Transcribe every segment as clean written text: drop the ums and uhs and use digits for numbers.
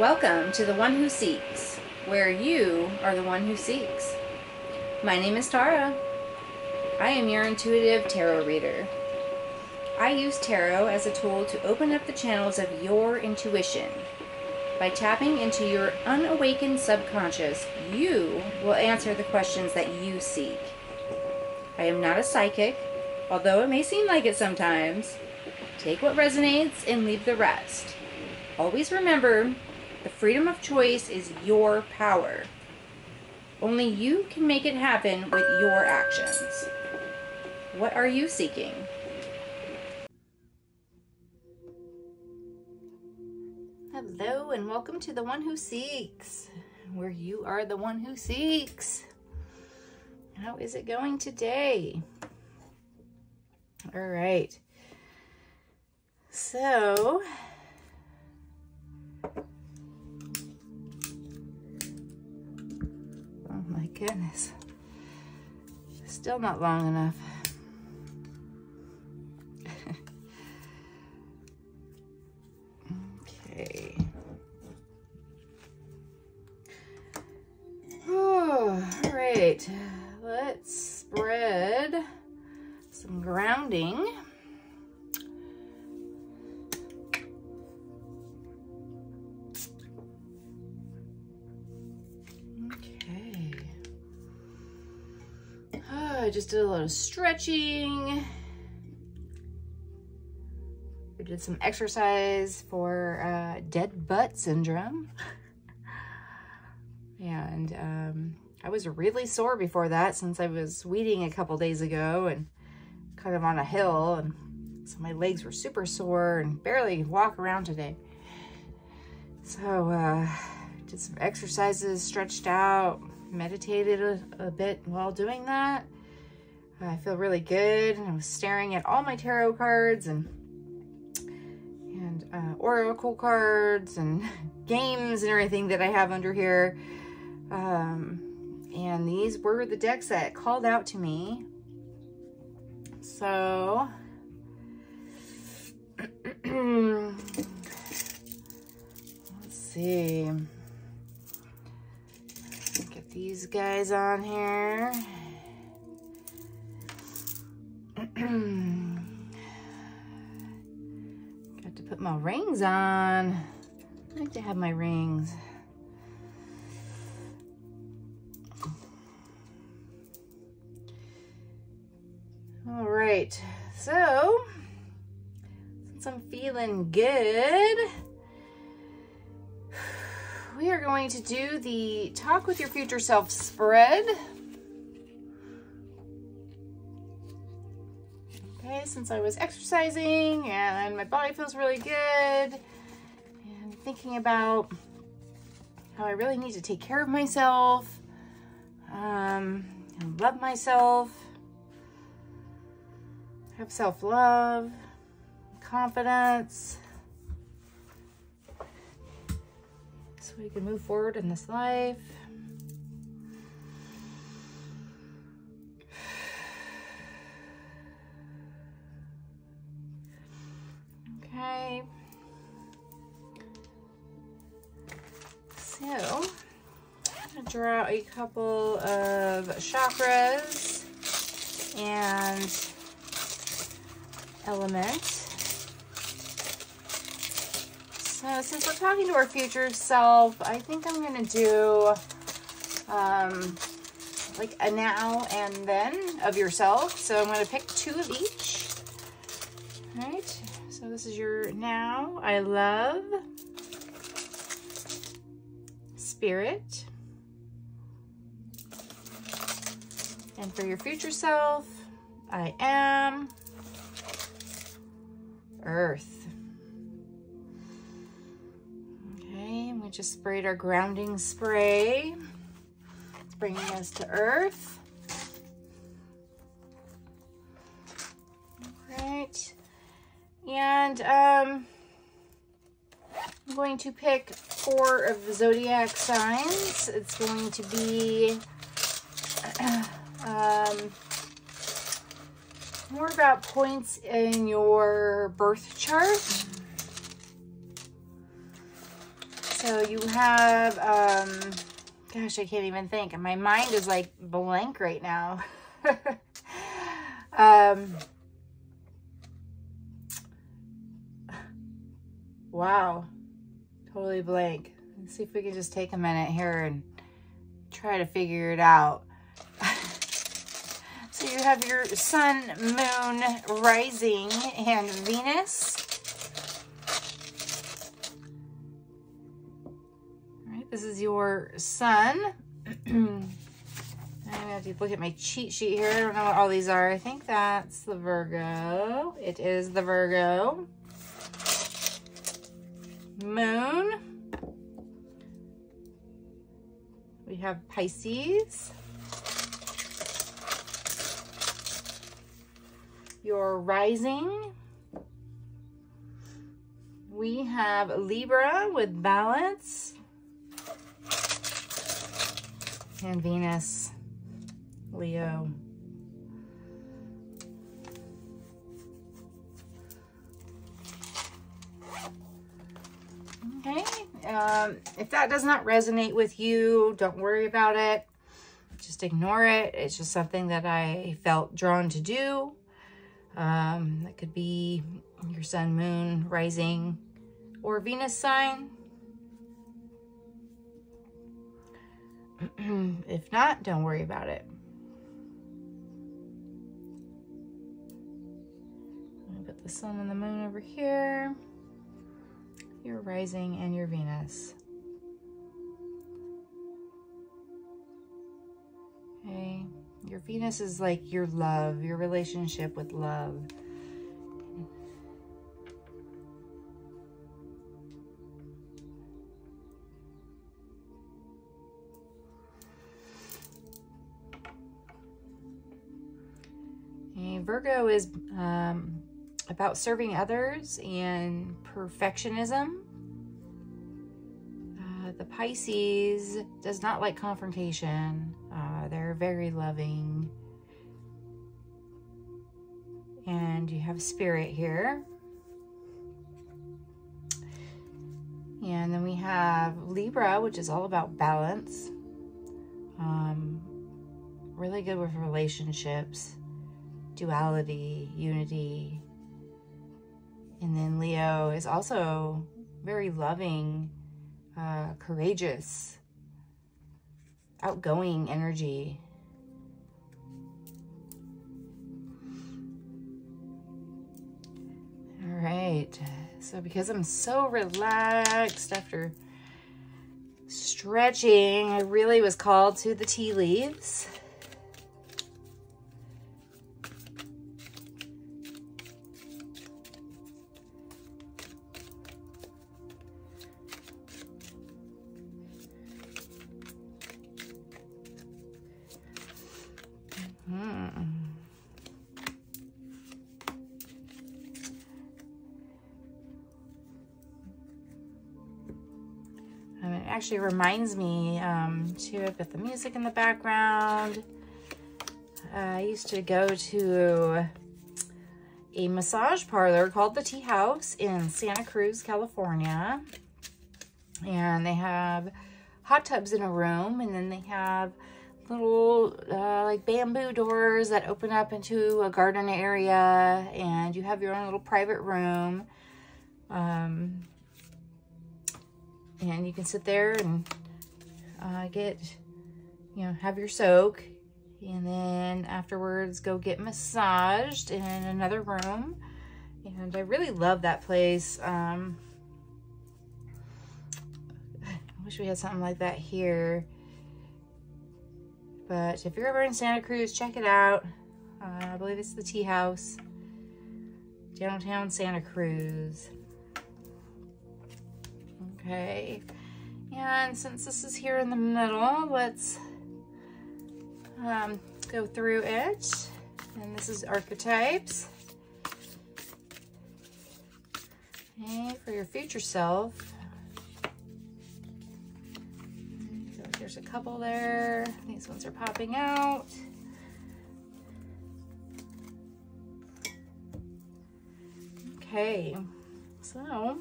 Welcome to The One Who Seeks, where you are the one who seeks. My name is Tara. I am your intuitive tarot reader. I use tarot as a tool to open up the channels of your intuition. By tapping into your unawakened subconscious, you will answer the questions that you seek. I am not a psychic, although it may seem like it sometimes. Take what resonates and leave the rest. Always remember, the freedom of choice is your power. Only you can make it happen with your actions. What are you seeking? Hello and welcome to The One Who Seeks, where you are the one who seeks. How is it going today? All right. So, oh my goodness, still not long enough. Okay. Oh, all right, let's spread some grounding. I just did a lot of stretching. We did some exercise for dead butt syndrome. And I was really sore before that since I was weeding a couple days ago and kind of on a hill. And so my legs were super sore and barely walk around today. So did some exercises, stretched out, meditated a bit while doing that. I feel really good, and I was staring at all my tarot cards and oracle cards and games and everything that I have under here. And these were the decks that called out to me. So, let's see. Get these guys on here. Got to put my rings on. I like to have my rings. All right, so since I'm feeling good, we are going to do the Talk with Your Future Self spread. Okay, since I was exercising and my body feels really good and thinking about how I really need to take care of myself and love myself, have self-love, confidence, so we can move forward in this life. Okay, so I'm going to draw a couple of chakras and elements. So since we're talking to our future self, I think I'm going to do like a now and then of yourself. So I'm going to pick two of each. All right. So this is your now. I love spirit. And for your future self, I am earth. Okay, and we just sprayed our grounding spray. It's bringing us to earth. All right. And I'm going to pick four of the zodiac signs. It's going to be more about points in your birth chart. So So you have, gosh, I can't even think. And my mind is like blank right now. Wow, totally blank. Let's see if we can just take a minute here and try to figure it out. So you have your sun, moon, rising, and Venus. All right, this is your sun. I'm gonna have to look at my cheat sheet here. I don't know what all these are. I think that's the Virgo. It is the Virgo. Moon, we have Pisces, your rising, we have Libra with balance, and Venus, Leo. Okay, if that does not resonate with you, don't worry about it. Just ignore it. It's just something that I felt drawn to do. That could be your sun, moon, rising, or Venus sign. If not, don't worry about it. I'm gonna put the sun and the moon over here. Your rising and your Venus. Okay, your Venus is like your love, your relationship with love. Okay, Virgo is about serving others and perfectionism. The Pisces does not like confrontation. They're very loving. And you have spirit here. And then we have Libra, which is all about balance. Really good with relationships, duality, unity. And then Leo is also very loving, courageous, outgoing energy. All right. So because I'm so relaxed after stretching, I really was called to the tea leaves. Actually reminds me too, I've got the music in the background. I used to go to a massage parlor called the Tea House in Santa Cruz, California, and they have hot tubs in a room, and then they have little like bamboo doors that open up into a garden area, and you have your own little private room. And you can sit there and get, you know, have your soak. And then afterwards, go get massaged in another room. And I really love that place. I wish we had something like that here. But if you're ever in Santa Cruz, check it out. I believe it's the Tea House, downtown Santa Cruz. Okay, and since this is here in the middle, let's go through it. And this is archetypes. Okay, for your future self. So there's a couple there. These ones are popping out. Okay, so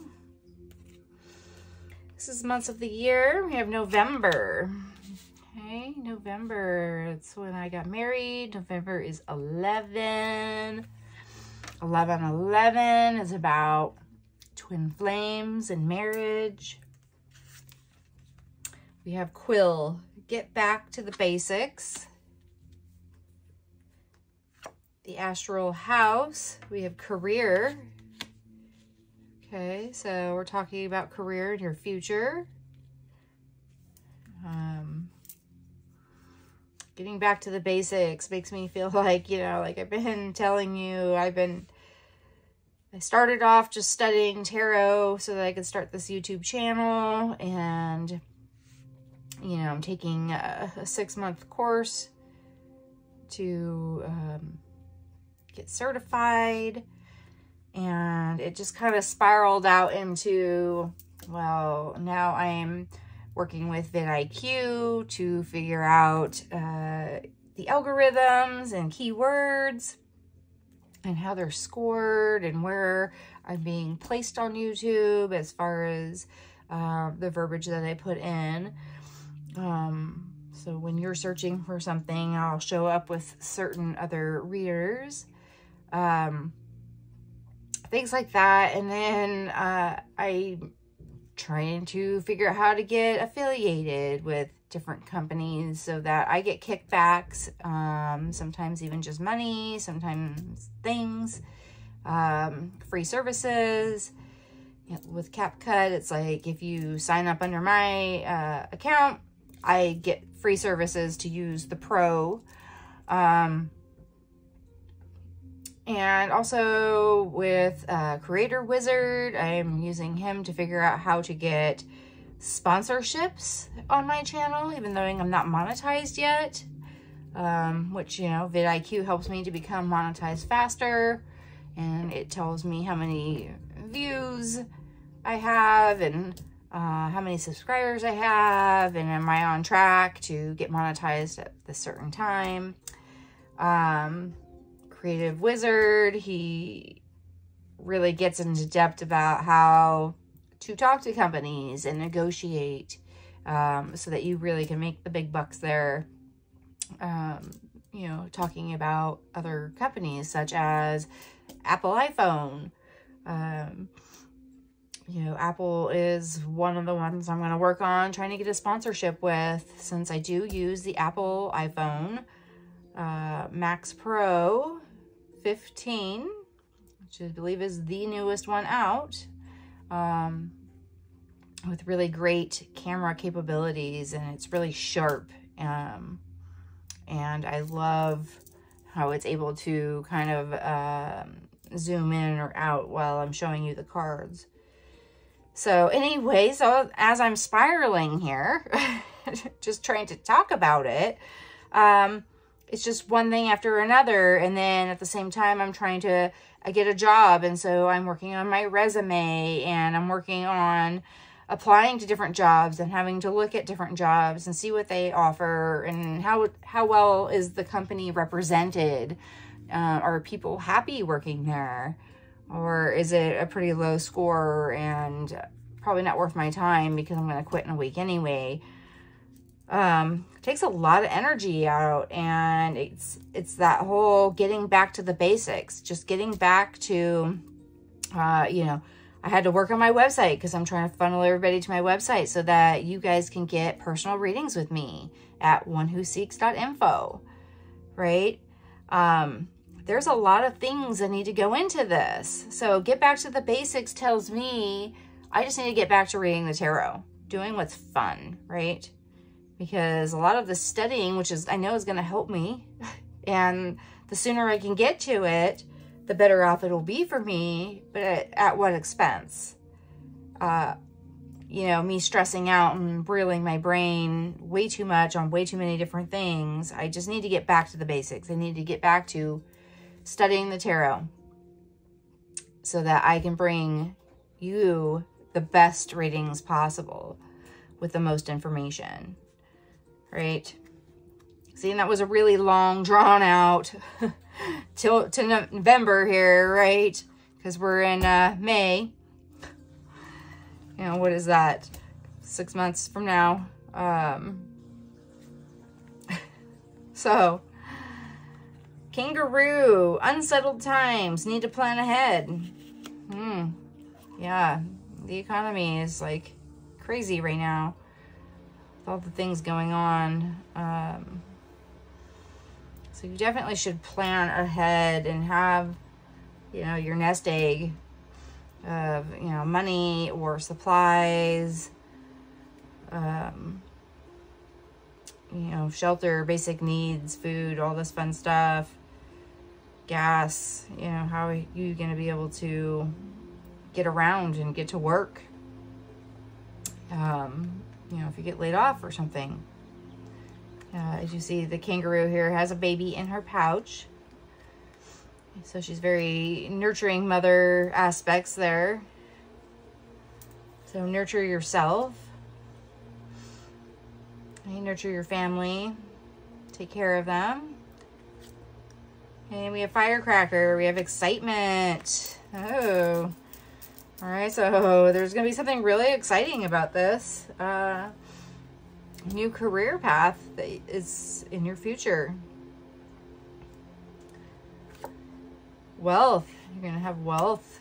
6 months of the year. We have November. Okay, November, it's when I got married. November is 11. 11/11 is about twin flames and marriage. We have Quill, get back to the basics. The astral house, we have career. Okay, so we're talking about career and your future. Getting back to the basics makes me feel like, you know, like I've been telling you, I started off just studying tarot so that I could start this YouTube channel. And, you know, I'm taking a 6-month course to get certified. And it just kind of spiraled out into, well, now I'm working with VidIQ to figure out the algorithms and keywords and how they're scored and where I'm being placed on YouTube as far as the verbiage that I put in. So when you're searching for something, I'll show up with certain other readers. Things like that. And then I'm trying to figure out how to get affiliated with different companies so that I get kickbacks, sometimes even just money, sometimes things, free services. With CapCut, it's like if you sign up under my account, I get free services to use the pro. And also with Creator Wizard, I am using him to figure out how to get sponsorships on my channel, even though I'm not monetized yet. Which, you know, vidIQ helps me to become monetized faster. And it tells me how many views I have and how many subscribers I have. And am I on track to get monetized at this certain time? Creative Wizard, he really gets into depth about how to talk to companies and negotiate so that you really can make the big bucks there. You know, talking about other companies such as Apple iPhone. You know, Apple is one of the ones I'm going to work on trying to get a sponsorship with, since I do use the Apple iPhone Max Pro 15, which I believe is the newest one out, with really great camera capabilities, and it's really sharp. And I love how it's able to kind of zoom in or out while I'm showing you the cards. So anyway, so as I'm spiraling here, just trying to talk about it, it's just one thing after another. And then at the same time, I'm trying to, I get a job. And so I'm working on my resume, and I'm working on applying to different jobs and having to look at different jobs and see what they offer and how well is the company represented? Are people happy working there? Or is it a pretty low score and probably not worth my time because I'm going to quit in a week anyway? Takes a lot of energy out, and it's that whole getting back to the basics, just getting back to, you know, I had to work on my website because I'm trying to funnel everybody to my website so that you guys can get personal readings with me at onewhoseeks.info, right? There's a lot of things that need to go into this. So get back to the basics tells me I just need to get back to reading the tarot, doing what's fun, right? Because a lot of the studying, which is I know is going to help me, and the sooner I can get to it, the better off it'll be for me, but at what expense? You know, me stressing out and brilling my brain way too much on way too many different things. I just need to get back to the basics. I need to get back to studying the tarot so that I can bring you the best readings possible with the most information. Right? See, and that was a really long, drawn out till November here, right? Because we're in May. You know, what is that? 6 months from now. So, kangaroo, unsettled times, need to plan ahead. Yeah, the economy is like crazy right now with all the things going on. So you definitely should plan ahead and have, you know, your nest egg of, you know, money or supplies, you know, shelter, basic needs, food, all this fun stuff, gas, you know, how are you going to be able to get around and get to work, you know, if you get laid off or something. As you see, the kangaroo here has a baby in her pouch. So she's very nurturing mother aspects there. So nurture yourself. You nurture your family. Take care of them. And we have firecracker. We have excitement. Oh. All right, so there's going to be something really exciting about this. New career path that is in your future. Wealth. You're going to have wealth.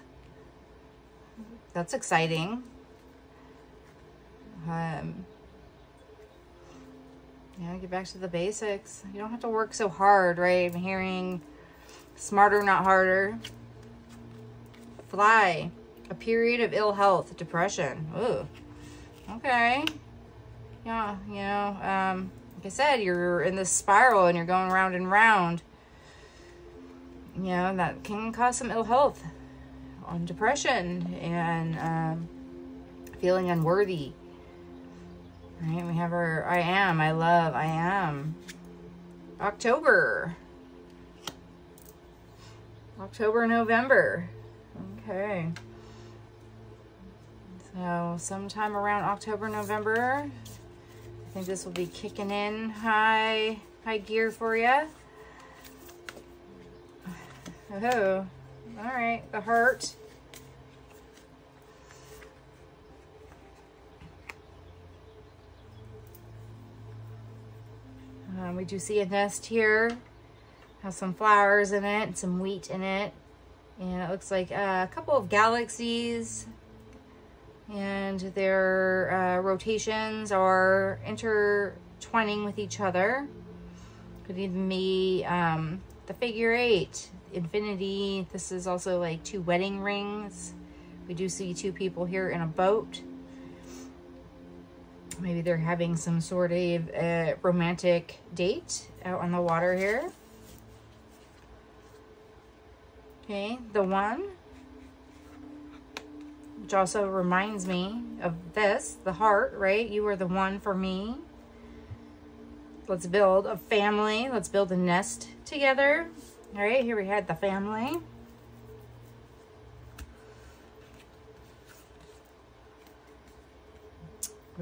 That's exciting. Yeah, get back to the basics. You don't have to work so hard, right? I'm hearing smarter, not harder. Fly. A period of ill health, depression. Ooh. Okay. Yeah, you know, like I said, you're in this spiral and you're going round and round. You know, that can cause some ill health on depression and feeling unworthy. Right, we have our I am, I love, I am. October. October, November. Okay. So sometime around October, November, I think this will be kicking in high gear for you. Oh, all right, the heart. We do see a nest here. Has some flowers in it, some wheat in it. And it looks like a couple of galaxies. And their rotations are intertwining with each other. Could even be the figure 8, infinity. This is also like 2 wedding rings. We do see 2 people here in a boat. Maybe they're having some sort of romantic date out on the water here. Okay, the one, which also reminds me of this, the heart, right? You are the one for me. Let's build a family. Let's build a nest together. All right, here we had the family.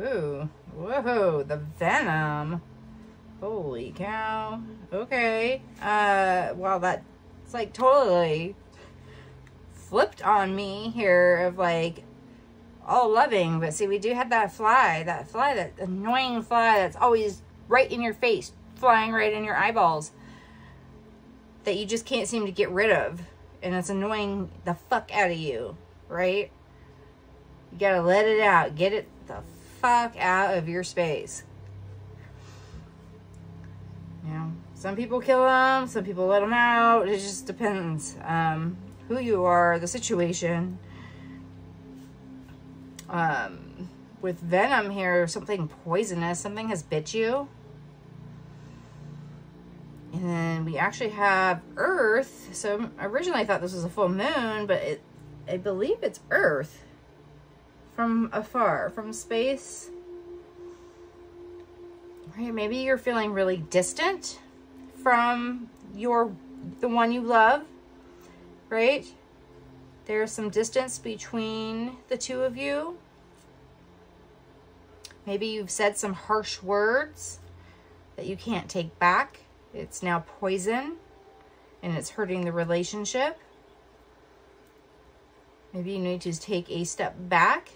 Ooh, whoa, the venom. Holy cow. Okay. Wow, that's like totally flipped on me here of like all loving. But see, we do have that fly, that annoying fly that's always right in your face, flying right in your eyeballs that you just can't seem to get rid of. And it's annoying the fuck out of you, right? You gotta let it out. Get it the fuck out of your space. You know, some people kill them, some people let them out. It just depends who you are, the situation. With venom here, something poisonous, something has bit you. And then we actually have Earth. So originally I thought this was a full moon, but I believe it's Earth from afar, from space. Right, maybe you're feeling really distant from the one you love, right? There's some distance between the two of you. Maybe you've said some harsh words that you can't take back. It's now poison and it's hurting the relationship. Maybe you need to take a step back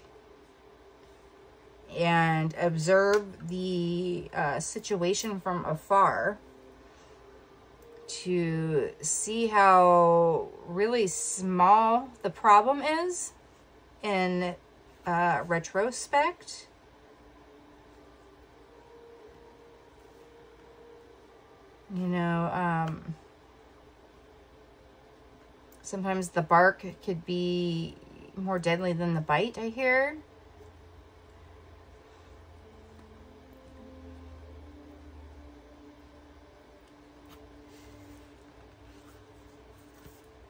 and observe the situation from afar to see how really small the problem is in retrospect. You know, sometimes the bark could be more deadly than the bite, I hear.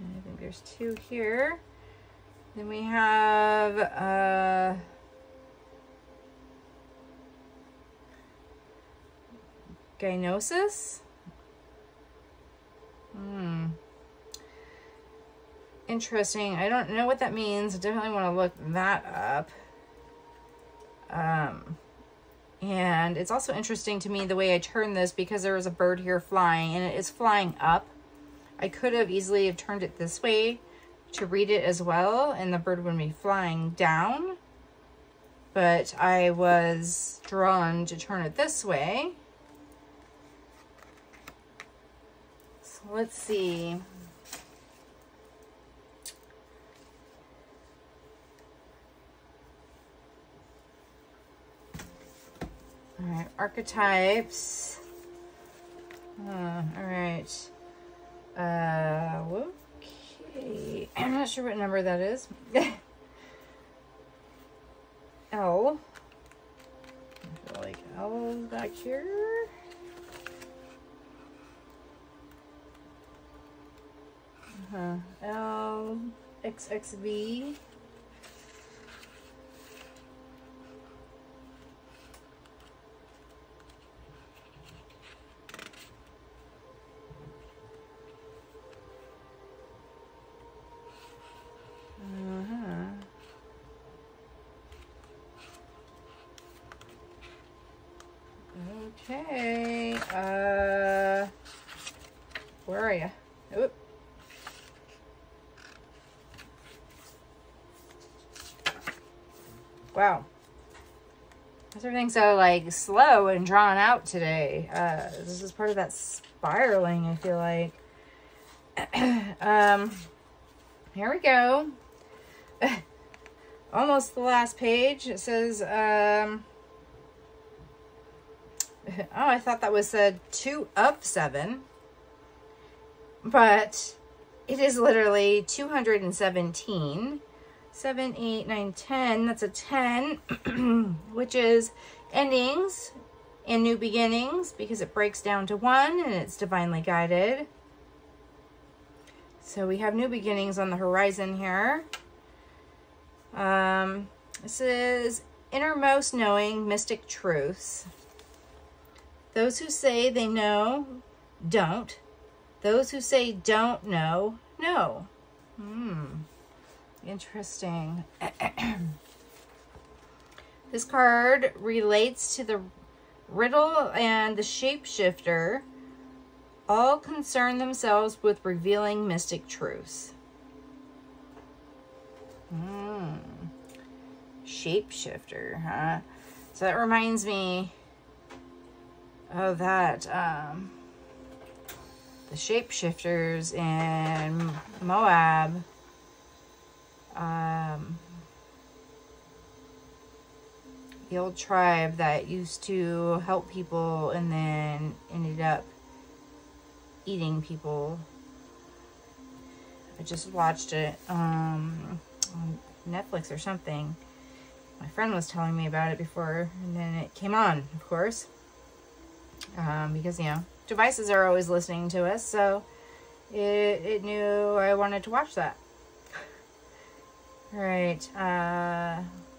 I think there's two here. Then we have gynosis. Interesting. I don't know what that means. I definitely want to look that up. And it's also interesting to me the way I turned this, because there was a bird here flying, and it is flying up. I could have easily turned it this way to read it as well, and the bird would be flying down. But I was drawn to turn it this way. So let's see. All right, archetypes. All right. Okay. I'm not sure what number that is. L. I feel like L is back here. L, XXV. Okay, where are you? Oop. Wow. Why is everything so, like, slow and drawn out today? This is part of that spiraling, I feel like. Here we go. Almost the last page. It says, oh, I thought that was said 2 of 7, but it is literally 217. 7, 8, 9, 10, that's a 10, which is endings and new beginnings, because it breaks down to 1 and it's divinely guided. So we have new beginnings on the horizon here. This is innermost knowing mystic truths. Those who say they know, don't. Those who say don't know, know. Interesting. This card relates to the riddle and the shapeshifter. All concern themselves with revealing mystic truths. Shapeshifter, huh? So that reminds me of that, the shapeshifters in Moab. The old tribe that used to help people and then ended up eating people. I just watched it on Netflix or something. My friend was telling me about it before, and then it came on, of course. Because, you know, devices are always listening to us, so it knew I wanted to watch that. All right,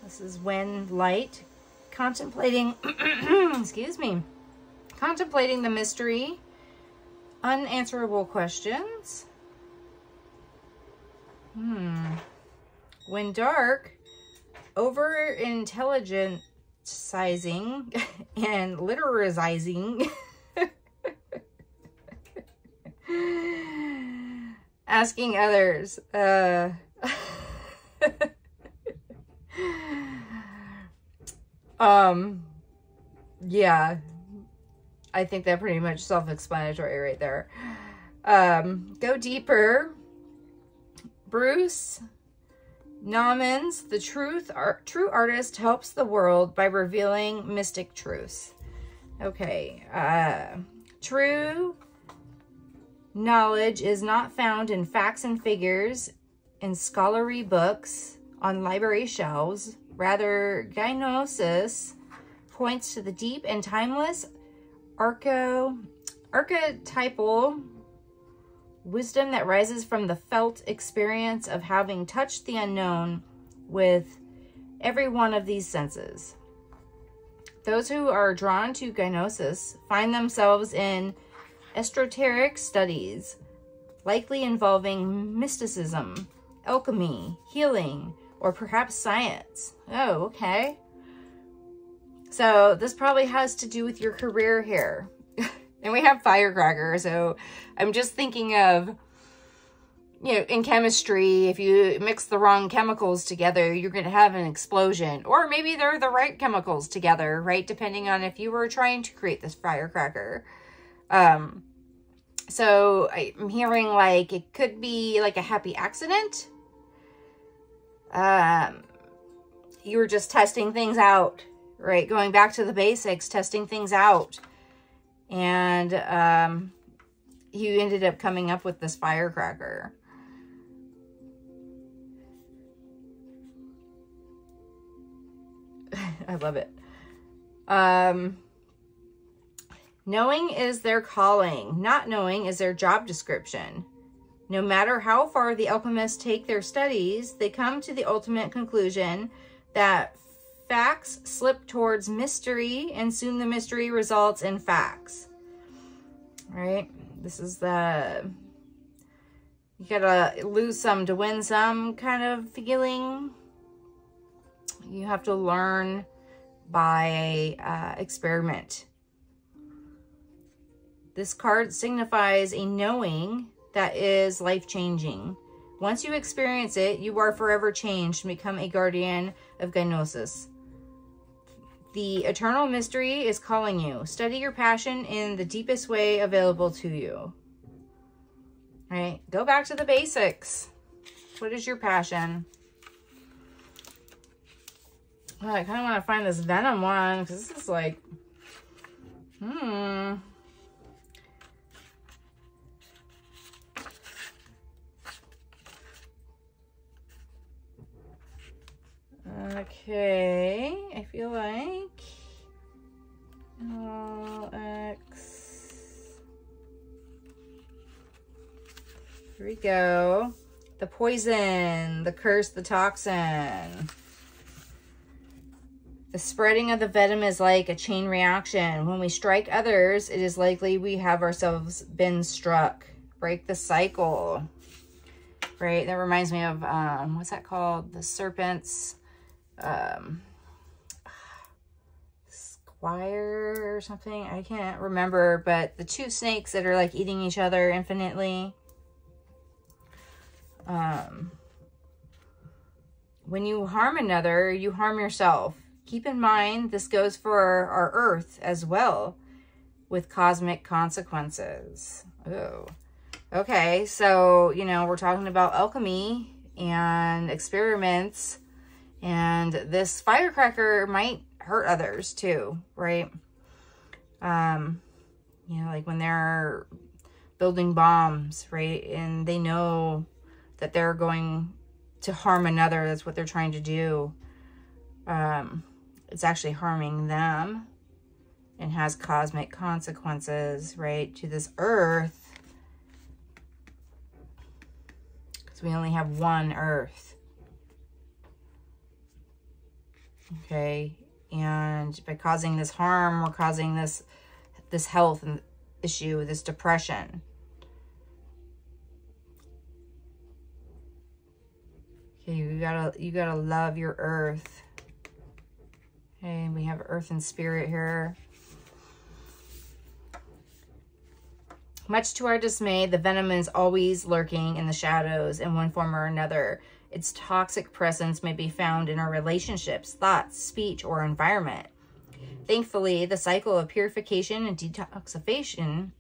this is when light, contemplating, excuse me, contemplating the mystery, unanswerable questions. When dark, over-intelligent, sizing and literalizing, asking others, Yeah, I think that pretty much self-explanatory right there. Go deeper. Bruce Nauman's The Truth, True Artist Helps the World by Revealing Mystic Truths. Okay. True knowledge is not found in facts and figures in scholarly books on library shelves. Rather, gnosis points to the deep and timeless archetypal wisdom that rises from the felt experience of having touched the unknown with every one of these senses. Those who are drawn to gnosis find themselves in esoteric studies, likely involving mysticism, alchemy, healing, or perhaps science. Oh, okay. So this probably has to do with your career here. And we have firecracker, so I'm just thinking of, you know, in chemistry, if you mix the wrong chemicals together, you're going to have an explosion. Or maybe they're the right chemicals together, right? Depending on if you were trying to create this firecracker. So I'm hearing, like, it could be like a happy accident. You were just testing things out, right? Going back to the basics, testing things out. And you ended up coming up with this firecracker. I love it. Knowing is their calling. Not knowing is their job description. No matter how far the alchemists take their studies, they come to the ultimate conclusion that facts slip towards mystery, and soon the mystery results in facts. All right, this is the, you gotta lose some to win some kind of feeling. You have to learn by experiment. This card signifies a knowing that is life-changing. Once you experience it, you are forever changed and become a guardian of gnosis. The eternal mystery is calling you. Study your passion in the deepest way available to you. All right, go back to the basics. What is your passion? Well, I kind of want to find this venom one, because this is like, Okay, I feel like LX. Here we go. The poison, the curse, the toxin. The spreading of the venom is like a chain reaction. When we strike others, it is likely we have ourselves been struck. Break the cycle. Right? That reminds me of, what's that called? The serpent's squire or something. I can't remember, but the two snakes that are like eating each other infinitely. When you harm another, you harm yourself. Keep in mind, this goes for our earth as well, with cosmic consequences. Oh, okay. So, you know, we're talking about alchemy and experiments. And this firecracker might hurt others too, right? You know, like when they're building bombs, right? And they know that they're going to harm another. That's what they're trying to do. It's actually harming them and has cosmic consequences, right? To this earth. Because we only have one earth. Okay, and by causing this harm, we're causing this health issue, this depression. Okay, you gotta love your earth. Okay, we have earth and spirit here. Much to our dismay, the venom is always lurking in the shadows in one form or another. Its toxic presence may be found in our relationships, thoughts, speech, or environment. Thankfully, the cycle of purification and detoxification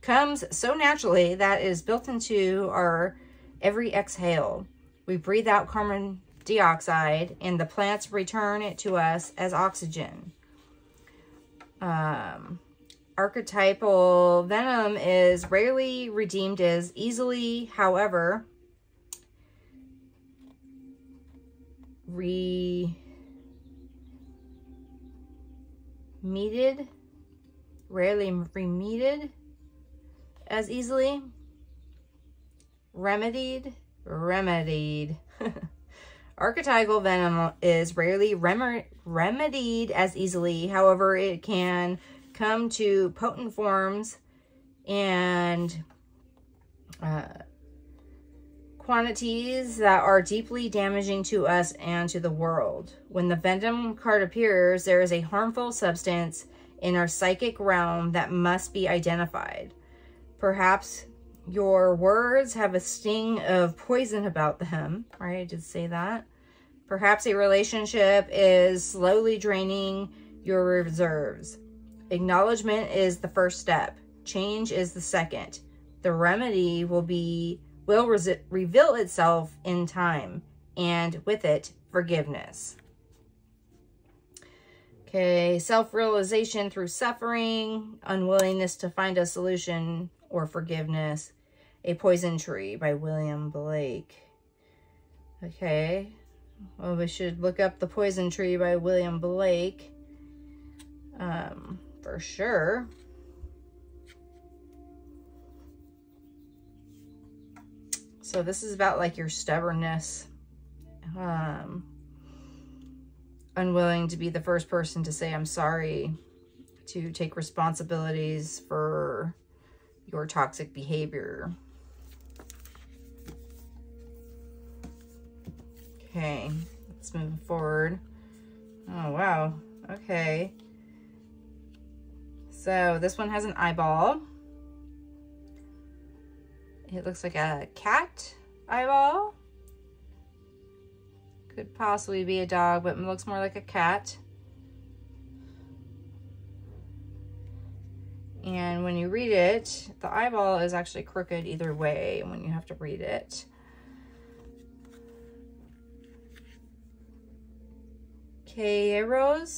comes so naturally that it is built into our every exhale. We breathe out carbon dioxide, and the plants return it to us as oxygen. Archetypal venom is rarely redeemed as easily, however, remedied. Archetypal venom is rarely remedied as easily. However, it can come to potent forms and quantities that are deeply damaging to us and to the world. When the venom card appears, there is a harmful substance in our psychic realm that must be identified. Perhaps your words have a sting of poison about them. Right, I did say that. Perhaps a relationship is slowly draining your reserves. Acknowledgement is the first step. Change is the second. The remedy will reveal itself in time, and with it, forgiveness. Okay, self-realization through suffering, unwillingness to find a solution or forgiveness. A Poison Tree by William Blake. Okay, well, we should look up The Poison Tree by William Blake for sure. So this is about like your stubbornness, unwilling to be the first person to say I'm sorry, to take responsibilities for your toxic behavior. Okay, let's move forward. Oh, wow. Okay. So this one has an eyeball. It looks like a cat eyeball. Could possibly be a dog, but it looks more like a cat. And when you read it, the eyeball is actually crooked either way when you have to read it. Cailleig.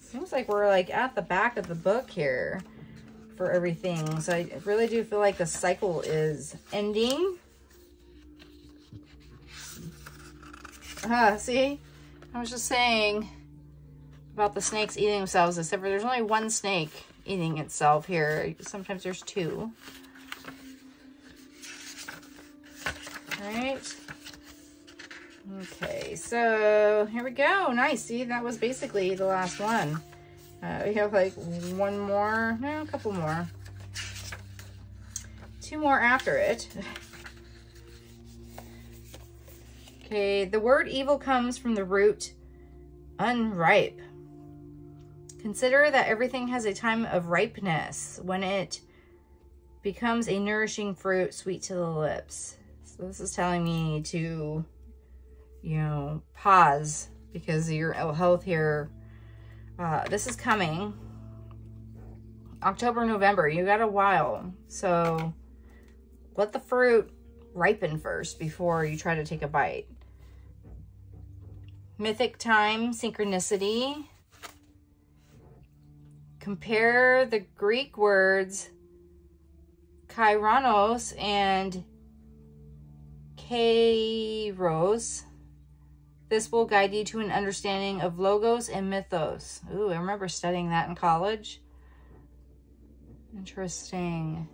Seems like we're like at the back of the book here for everything. So I really do feel like the cycle is ending. See? I was just saying about the snakes eating themselves, except for there's only one snake eating itself here. Sometimes there's two. All right. Okay, so here we go. Nice. See, that was basically the last one. We have like one more, no, a couple more. Two more after it. Okay, the word evil comes from the root unripe. Consider that everything has a time of ripeness when it becomes a nourishing fruit, sweet to the lips. So this is telling me to, you know, pause because of your ill health here. This is coming October, November. You got a while. So let the fruit ripen first before you try to take a bite. Mythic time, synchronicity. Compare the Greek words kairos and kairos. This will guide you to an understanding of logos and mythos. Ooh, I remember studying that in college. Interesting.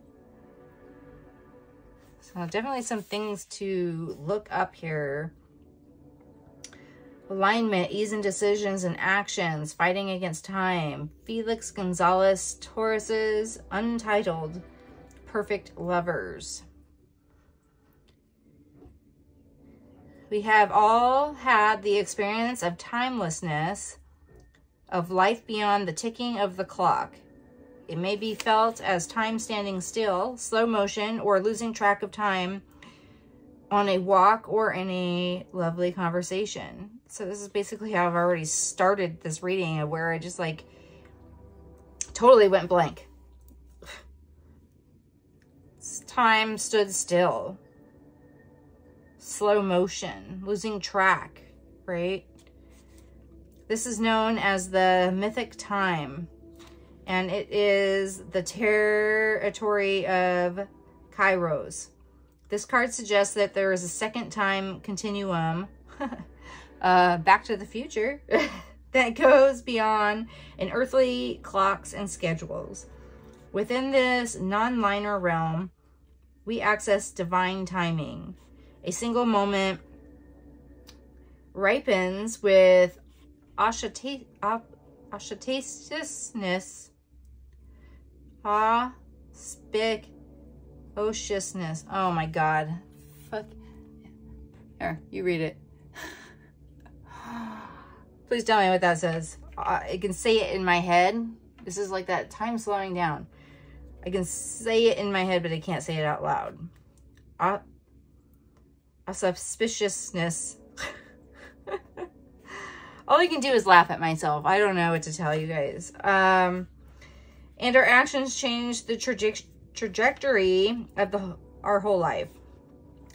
So definitely some things to look up here. Alignment, ease in decisions and actions, fighting against time. Felix Gonzalez Torres's Untitled, Perfect Lovers. We have all had the experience of timelessness, of life beyond the ticking of the clock. It may be felt as time standing still, slow motion, or losing track of time on a walk or in a lovely conversation. So this is basically how I've already started this reading, where I just like totally went blank. Time stood still. Slow motion, losing track, right? This is known as the mythic time, and it is the territory of Kairos. This card suggests that there is a second time continuum, back to the future, that goes beyond an earthly clocks and schedules. Within this non-linear realm, we access divine timing. A single moment ripens with auspiciousness. Auspiciousness. Oh my God. Fuck. Here, you read it. Please tell me what that says. I can say it in my head. This is like that time slowing down. I can say it in my head, but I can't say it out loud. Auspiciousness. All I can do is laugh at myself. I don't know what to tell you guys. And our actions change the trajectory of our whole life.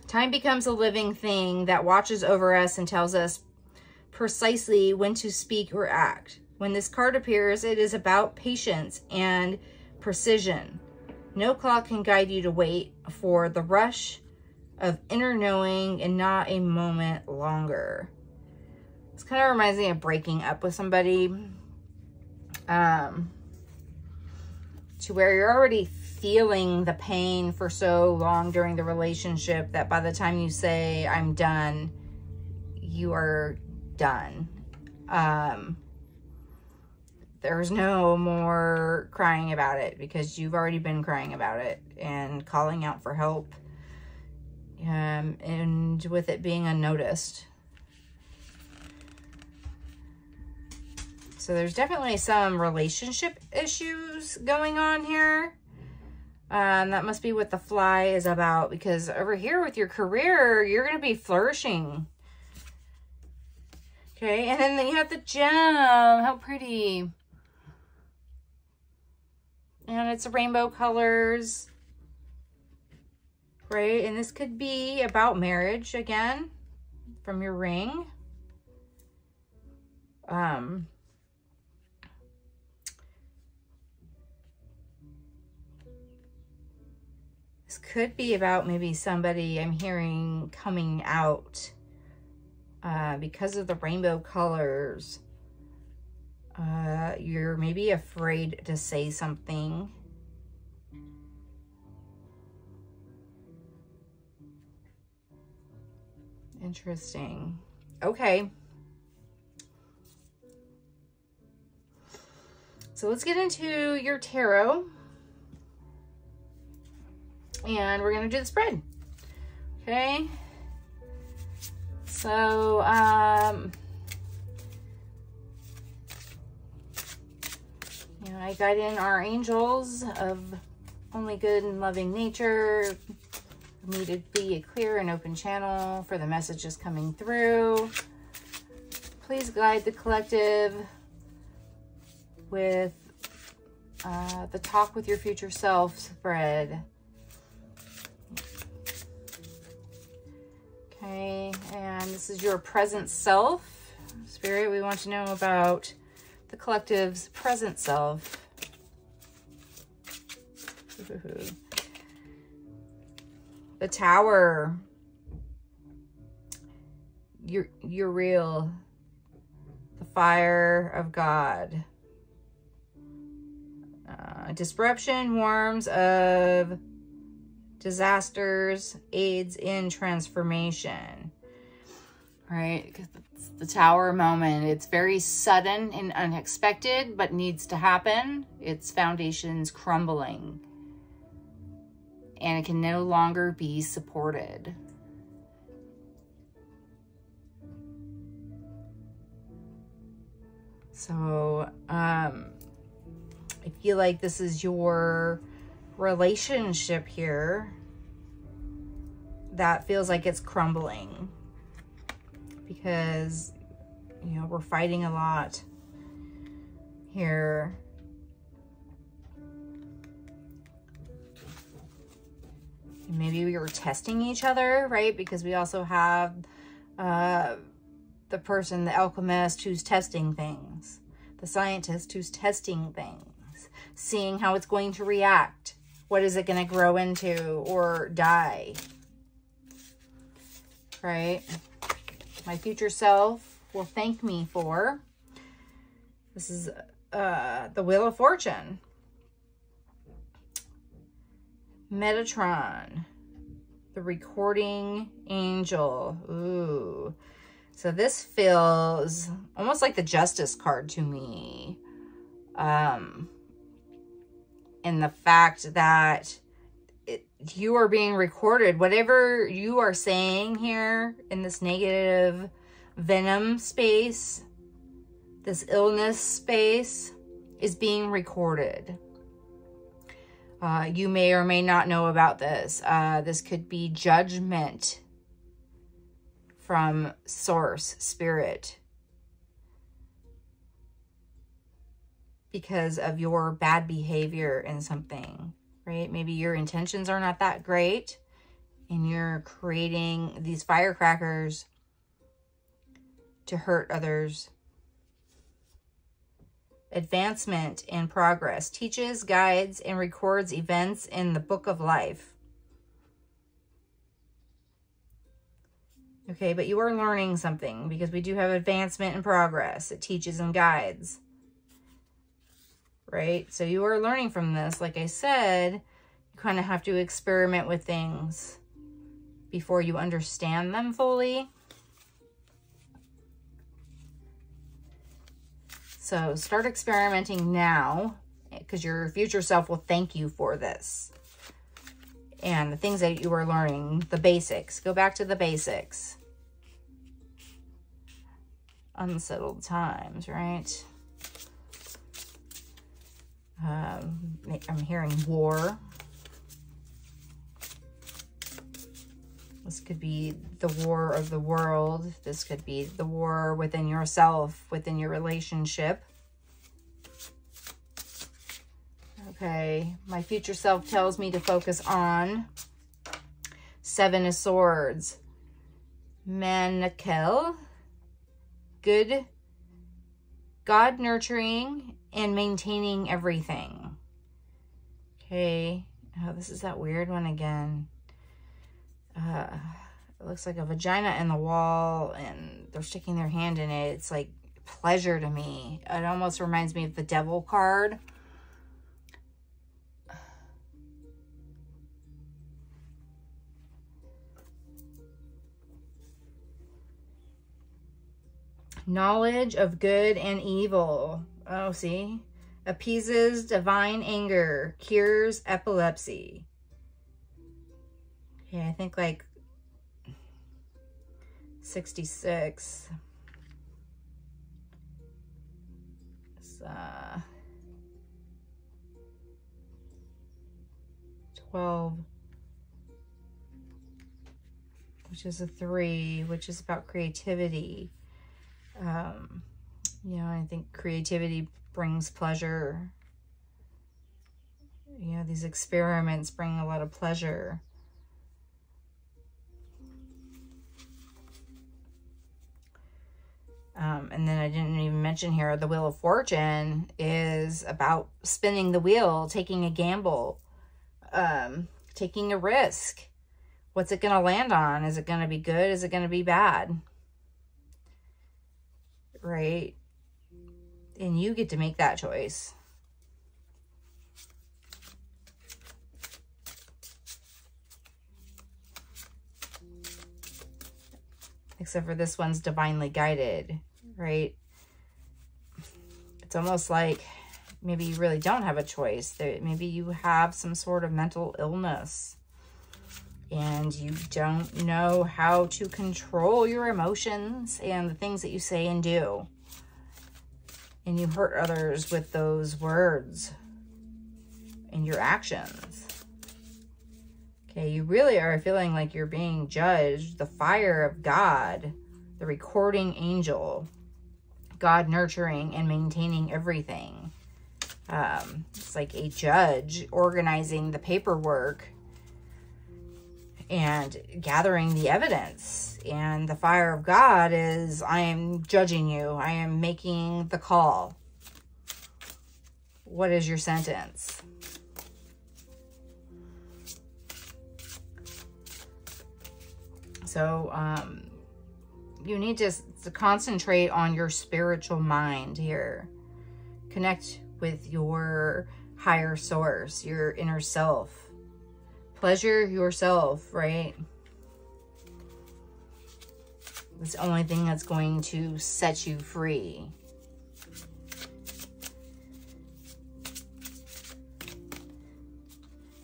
Time becomes a living thing that watches over us and tells us precisely when to speak or act. When this card appears, it is about patience and precision. No clock can guide you to wait for the rush of inner knowing, and not a moment longer. This kind of reminds me of breaking up with somebody, to where you're already feeling the pain for so long during the relationship that by the time you say I'm done, you are done. There's no more crying about it because you've already been crying about it and calling out for help. And with it being unnoticed. So there's definitely some relationship issues going on here. That must be what the fly is about, because over here with your career, you're going to be flourishing. Okay, and then you have the gem. How pretty. And it's rainbow colors. Right, and this could be about marriage again, from your ring. This could be about maybe somebody I'm hearing coming out because of the rainbow colors. You're maybe afraid to say something. Interesting. Okay. So let's get into your tarot. And we're going to do the spread. Okay. So, you know, I got in our angels of only good and loving nature. Need to be a clear and open channel for the messages coming through. Please guide the collective with the talk with your future self spread. Okay, and this is your present self. Spirit, we want to know about the collective's present self. Ooh. The tower, you're real, the fire of God, disruption, warms of disasters, aids in transformation, right? Because it's the tower moment. It's very sudden and unexpected, but needs to happen. Its foundation's crumbling, and it can no longer be supported. So, I feel like this is your relationship here that feels like it's crumbling, because, you know, we're fighting a lot here. Maybe we were testing each other, right? Because we also have the person, the alchemist, who's testing things, the scientist who's testing things, seeing how it's going to react. What is it going to grow into or die? Right? My future self will thank me for. This is the Wheel of Fortune. Metatron, the recording angel. Ooh. So this feels almost like the Justice card to me. And the fact that you are being recorded. Whatever you are saying here in this negative venom space, this illness space, is being recorded. You may or may not know about this. This could be judgment from source, spirit, because of your bad behavior in something, right? Maybe your intentions are not that great and you're creating these firecrackers to hurt others. Advancement and progress. Teaches, guides, and records events in the book of life. Okay, but you are learning something, because we do have advancement and progress. It teaches and guides. Right? So you are learning from this. Like I said, you kind of have to experiment with things before you understand them fully. So start experimenting now, because your future self will thank you for this. And the things that you are learning, the basics. Go back to the basics. Unsettled times, right? I'm hearing war. This could be the war of the world. This could be the war within yourself, within your relationship. Okay, my future self tells me to focus on Seven of Swords. Manakel, good, God nurturing and maintaining everything. Okay, oh, this is that weird one again. It looks like a vagina in the wall and they're sticking their hand in it. It's like pleasure to me. It almost reminds me of the Devil card. Knowledge of good and evil. Oh, see? Appeases divine anger. Cures epilepsy. Yeah, I think like 66. It's, 12, which is a 3, which is about creativity. You know, I think creativity brings pleasure. You know, these experiments bring a lot of pleasure. And then I didn't even mention here, the Wheel of Fortune is about spinning the wheel, taking a gamble, taking a risk. What's it going to land on? Is it going to be good? Is it going to be bad? Right? And you get to make that choice. Except for this one's divinely guided. Right? It's almost like maybe you really don't have a choice. Maybe you have some sort of mental illness and you don't know how to control your emotions and the things that you say and do. And you hurt others with those words. in your actions. Okay, you really are feeling like you're being judged. The fire of God, the recording angel, God nurturing and maintaining everything. It's like a judge organizing the paperwork and gathering the evidence. And the fire of God is, I am judging you. I am making the call. What is your sentence? So, you need to concentrate on your spiritual mind here. Connect with your higher source, your inner self. Pleasure yourself, right? It's the only thing that's going to set you free.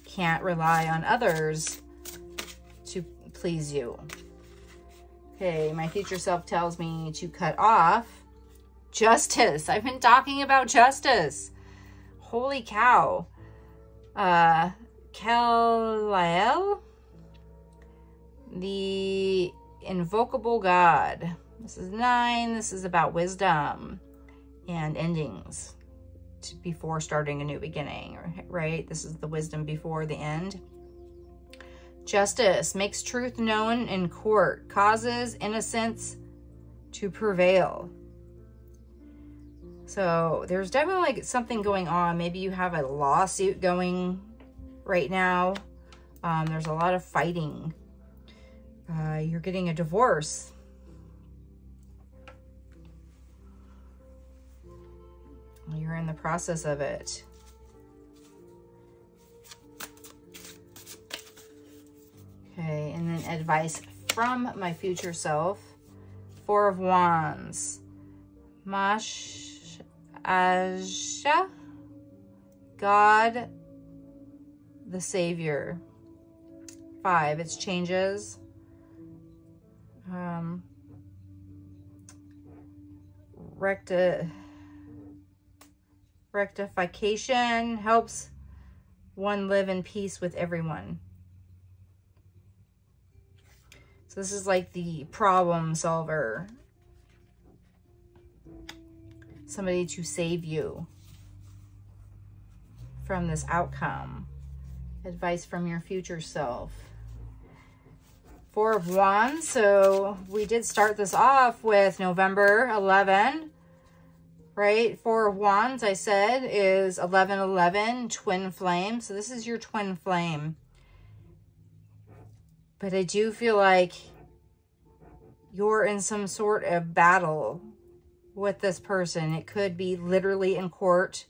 Can't rely on others to please you. Okay, my future self tells me to cut off justice. I've been talking about justice. Holy cow. Kellyel, the invocable god. This is 9. This is about wisdom and endings before starting a new beginning, right? This is the wisdom before the end. Justice makes truth known in court, causes innocence to prevail. So there's definitely something going on. Maybe you have a lawsuit going right now. There's a lot of fighting. You're getting a divorce. You're in the process of it. Okay, and then advice from my future self. 4 of Wands. Masha, God, the Savior. 5, it's changes. Rectification helps one live in peace with everyone. This is like the problem solver. Somebody to save you from this outcome. Advice from your future self. 4 of Wands. So we did start this off with November 11, right? 4 of Wands, I said, is 11-11, twin flame. So this is your twin flame. But I do feel like you're in some sort of battle with this person. It could be literally in court.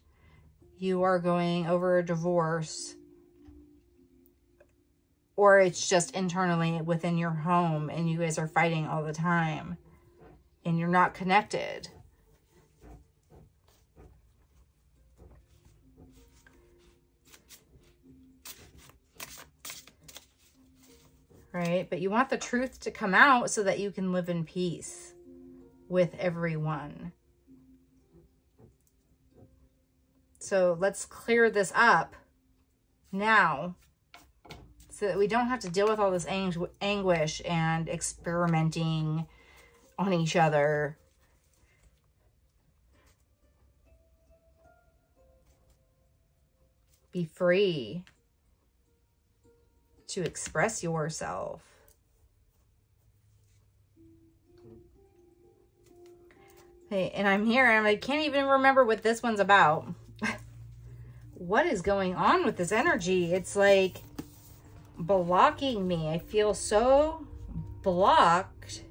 You are going over a divorce. Or it's just internally within your home and you guys are fighting all the time. And you're not connected. Right? But you want the truth to come out so that you can live in peace with everyone. So let's clear this up now so that we don't have to deal with all this anguish and experimenting on each other. Be free to express yourself. Hey, and I'm here and I can't even remember what this one's about. What is going on with this energy? It's like blocking me. I feel so blocked.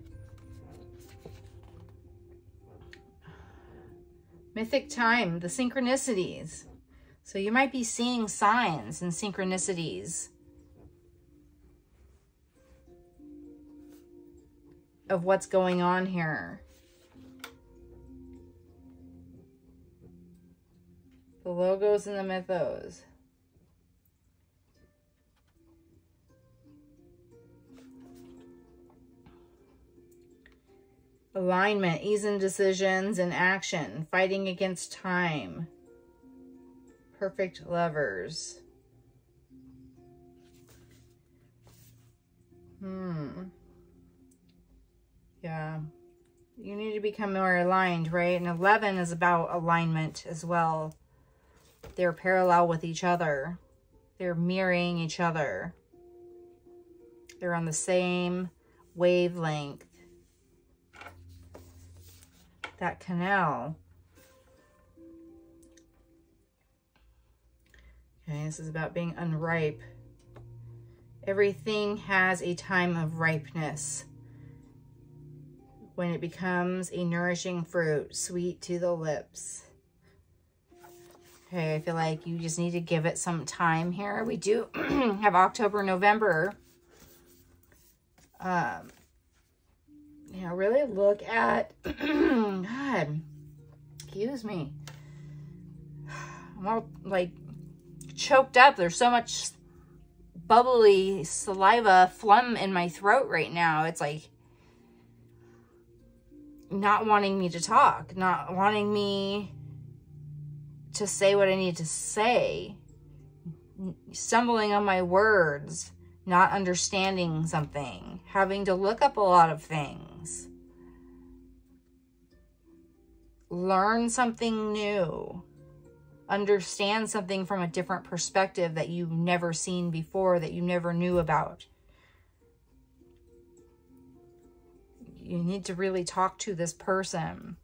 Mythic time, the synchronicities. So you might be seeing signs and synchronicities of what's going on here. The logos and the mythos. Alignment, ease in decisions and action, fighting against time. Perfect Lovers. Yeah. You need to become more aligned, right? And 11 is about alignment as well. They're parallel with each other. They're mirroring each other. They're on the same wavelength. That canal. Okay, this is about being unripe. Everything has a time of ripeness. When it becomes a nourishing fruit, sweet to the lips. Okay, I feel like you just need to give it some time here. We do have October, November. You know, really look at, God, excuse me. I'm all like choked up. There's so much bubbly saliva phlegm in my throat right now. It's like not wanting me to talk, not wanting me to say what I need to say, stumbling on my words, not understanding something, having to look up a lot of things, learn something new, understand something from a different perspective that you've never seen before, that you never knew about. You need to really talk to this person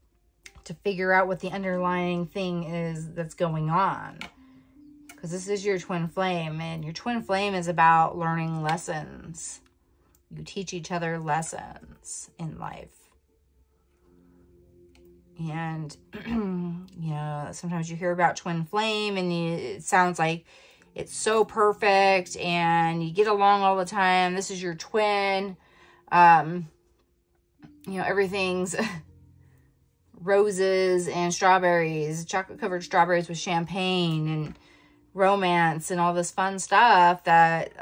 to figure out what the underlying thing is that's going on. Because this is your twin flame, and your twin flame is about learning lessons. You teach each other lessons in life. And, you know, sometimes you hear about twin flame and it sounds like it's so perfect and you get along all the time. This is your twin. You know, everything's roses and strawberries, chocolate-covered strawberries with champagne and romance and all this fun stuff that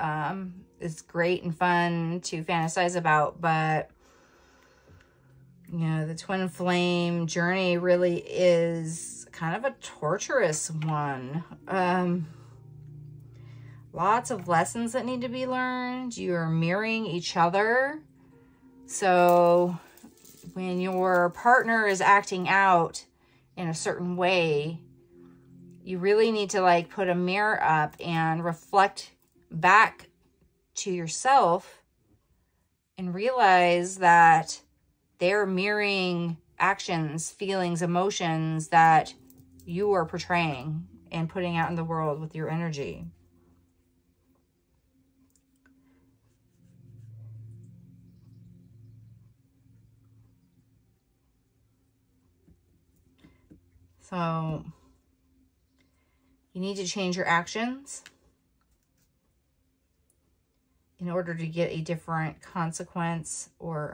is great and fun to fantasize about. But, you know, the twin flame journey really is kind of a torturous one. Lots of lessons that need to be learned. You are mirroring each other. So when your partner is acting out in a certain way, you really need to like put a mirror up and reflect back to yourself and realize that they're mirroring actions, feelings, emotions that you are portraying and putting out in the world with your energy. So you need to change your actions in order to get a different consequence or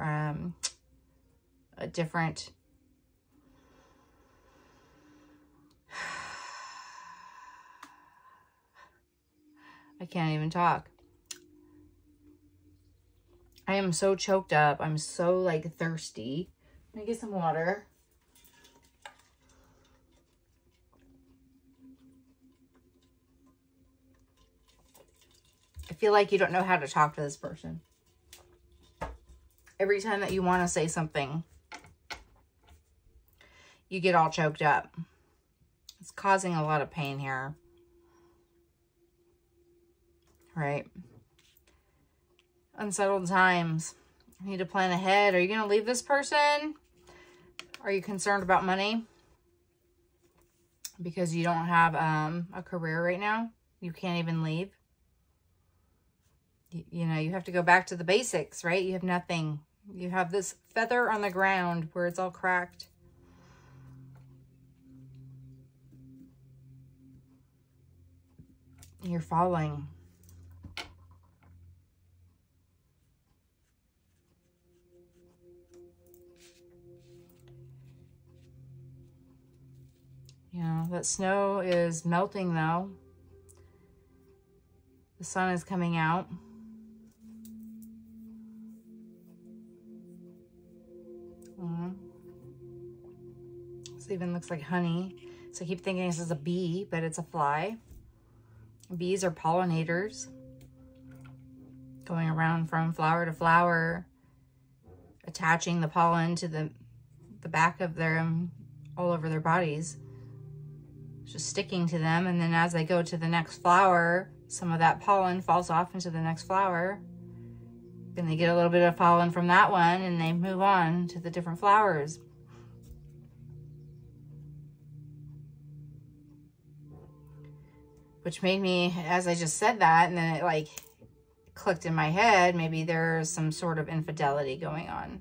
a different I can't even talk. I am so choked up. I'm so like thirsty. Let me get some water. I feel like you don't know how to talk to this person. Every time that you want to say something, you get all choked up. It's causing a lot of pain here. Right? Unsettled times. You need to plan ahead. Are you going to leave this person? Are you concerned about money? Because you don't have a career right now. You can't even leave. You know, you have to go back to the basics, right? You have nothing. You have this feather on the ground where it's all cracked. You're falling. You know, that snow is melting, though. The sun is coming out. Even looks like honey. So I keep thinking this is a bee, but it's a fly. Bees are pollinators, going around from flower to flower, attaching the pollen to the back of them, all over their bodies. It's just sticking to them, and then as they go to the next flower, some of that pollen falls off into the next flower. Then they get a little bit of pollen from that one, and they move on to the different flowers. Which made me, as I just said that, and then it like clicked in my head, maybe there's some sort of infidelity going on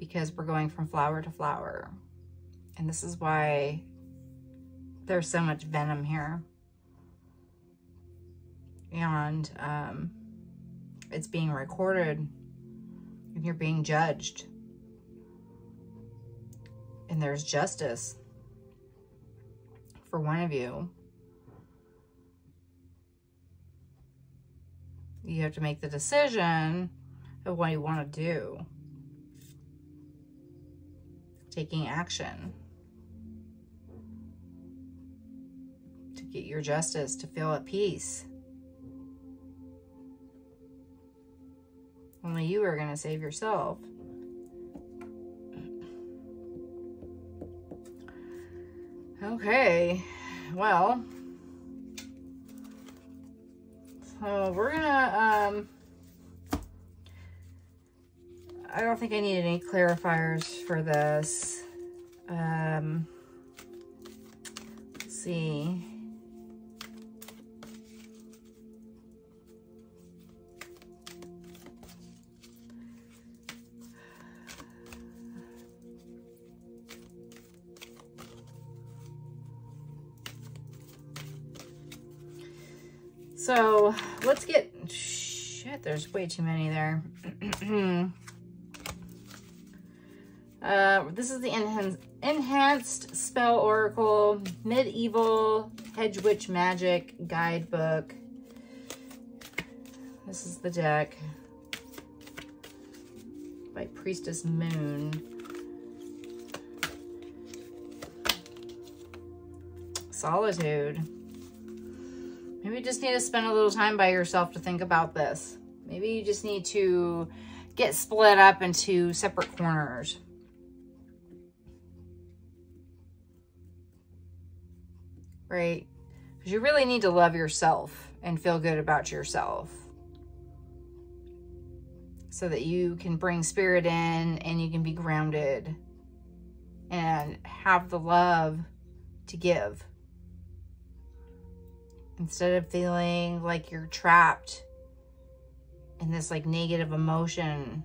because we're going from flower to flower. And this is why there's so much venom here. And it's being recorded and you're being judged. And there's justice for one of you. You have to make the decision of what you want to do. Taking action to get your justice, to feel at peace. Only you are going to save yourself. Okay, well, so we're gonna, I don't think I need any clarifiers for this. Let's see. So let's get, shit, there's way too many there. This is the Enhanced Spell Oracle, Medieval Hedge Witch Magic Guidebook. This is the deck by Priestess Moon. Solitude. Maybe you just need to spend a little time by yourself to think about this. Maybe you just need to get split up into separate corners. Right? Because you really need to love yourself and feel good about yourself so that you can bring spirit in and you can be grounded and have the love to give. Instead of feeling like you're trapped in this like negative emotion.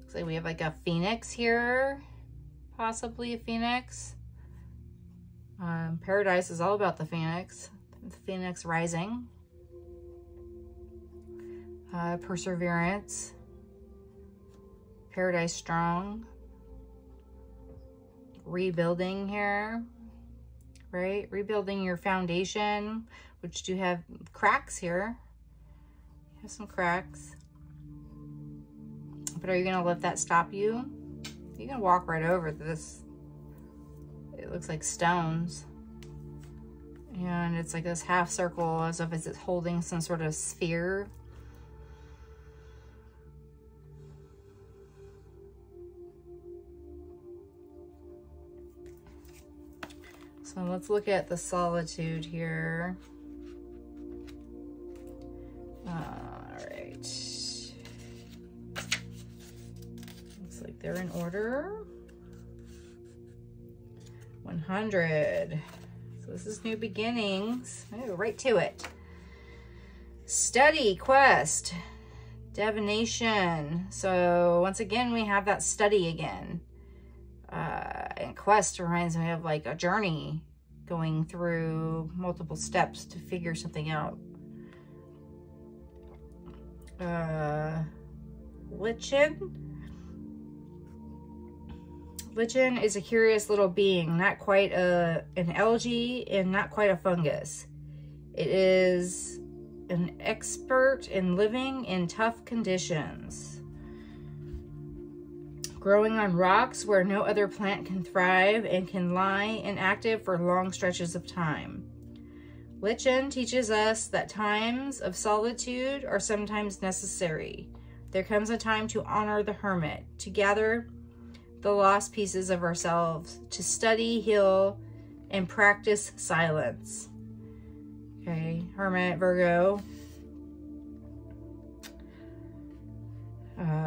Looks like we have like a phoenix here, possibly a phoenix. Paradise is all about the phoenix rising, perseverance, paradise strong, rebuilding here. Right? Rebuilding your foundation, which do have cracks here. You have some cracks. But are you going to let that stop you? You can walk right over this. It looks like stones. And it's like this half circle as if it's holding some sort of sphere. So let's look at the solitude here. All right. Looks like they're in order. 100. So this is new beginnings. Ooh, right to it. Study, quest, divination. So once again, we have that study again. And quest reminds me of like a journey, going through multiple steps to figure something out. Lichen. Lichen is a curious little being, not quite an algae and not quite a fungus. It is an expert in living in tough conditions. growing on rocks where no other plant can thrive and can lie inactive for long stretches of time. Lichen teaches us that times of solitude are sometimes necessary. There comes a time to honor the hermit, to gather the lost pieces of ourselves, to study, heal, and practice silence. Okay, Hermit, Virgo.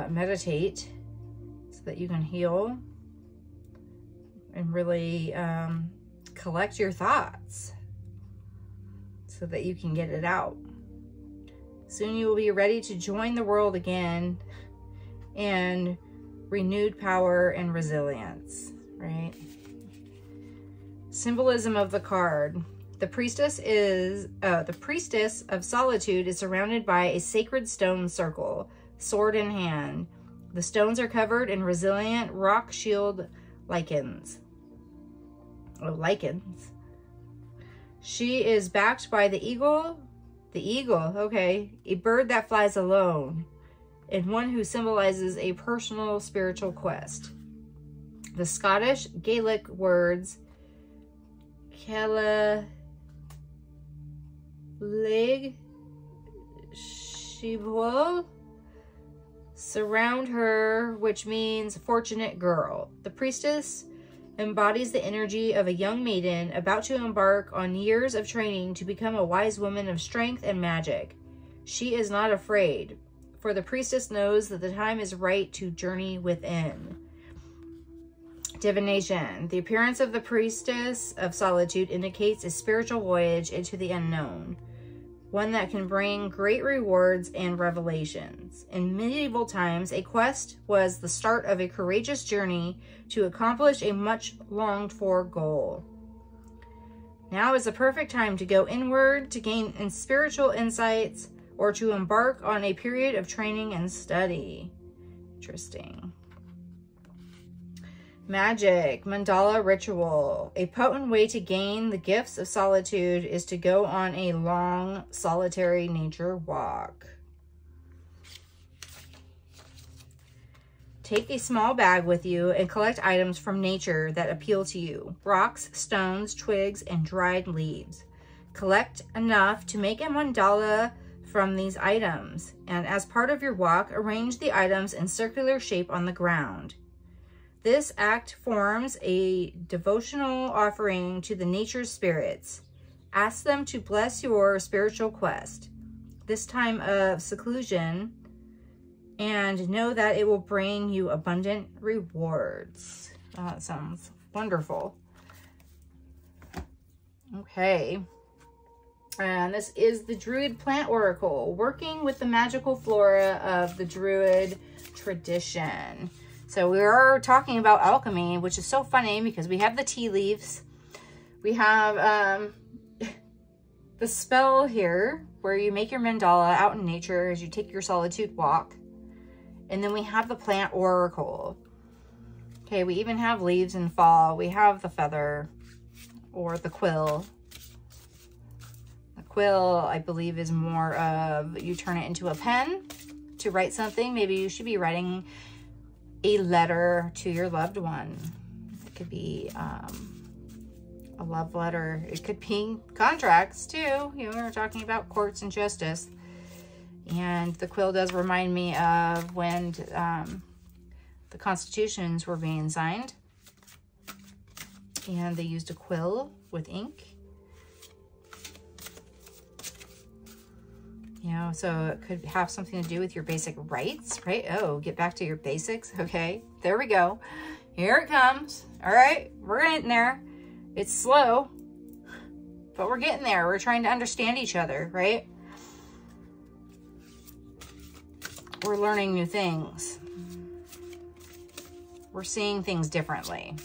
Meditate so that you can heal and really collect your thoughts so that you can get it out. Soon you will be ready to join the world again in renewed power and resilience, right? Symbolism of the card. The priestess of solitude is surrounded by a sacred stone circle, sword in hand. The stones are covered in resilient rock shield lichens. Oh, lichens. She is backed by the eagle. The eagle, okay, a bird that flies alone, and one who symbolizes a personal spiritual quest. The Scottish Gaelic words Cailleig Shibholl surround her, which means fortunate girl. The priestess embodies the energy of a young maiden about to embark on years of training to become a wise woman of strength and magic. She is not afraid, for the priestess knows that the time is right to journey within. Divination. The appearance of the priestess of solitude indicates a spiritual voyage into the unknown, one that can bring great rewards and revelations. In medieval times, a quest was the start of a courageous journey to accomplish a much longed-for goal. Now is the perfect time to go inward, to gain spiritual insights, or to embark on a period of training and study. Interesting. Magic, mandala ritual. A potent way to gain the gifts of solitude is to go on a long, solitary nature walk. Take a small bag with you and collect items from nature that appeal to you. Rocks, stones, twigs, and dried leaves. Collect enough to make a mandala from these items, and as part of your walk, arrange the items in circular shape on the ground. This act forms a devotional offering to the nature spirits. Ask them to bless your spiritual quest, this time of seclusion, and know that it will bring you abundant rewards. Oh, that sounds wonderful. Okay. And this is the Druid Plant Oracle, working with the magical flora of the Druid tradition. So we are talking about alchemy, which is so funny because we have the tea leaves. We have the spell here where you make your mandala out in nature as you take your solitude walk. And then we have the plant oracle. Okay, we even have leaves in fall. We have the feather or the quill. The quill, I believe, is more of you turn it into a pen to write something. Maybe you should be writing a letter to your loved one. It could be a love letter. It could be contracts too. You know, we're talking about courts and justice. And the quill does remind me of when the constitutions were being signed. And they used a quill with ink. You know, so it could have something to do with your basic rights, right? Oh, get back to your basics. Okay, there we go. Here it comes. All right, we're getting there. It's slow, but we're getting there. We're trying to understand each other, right? We're learning new things. We're seeing things differently.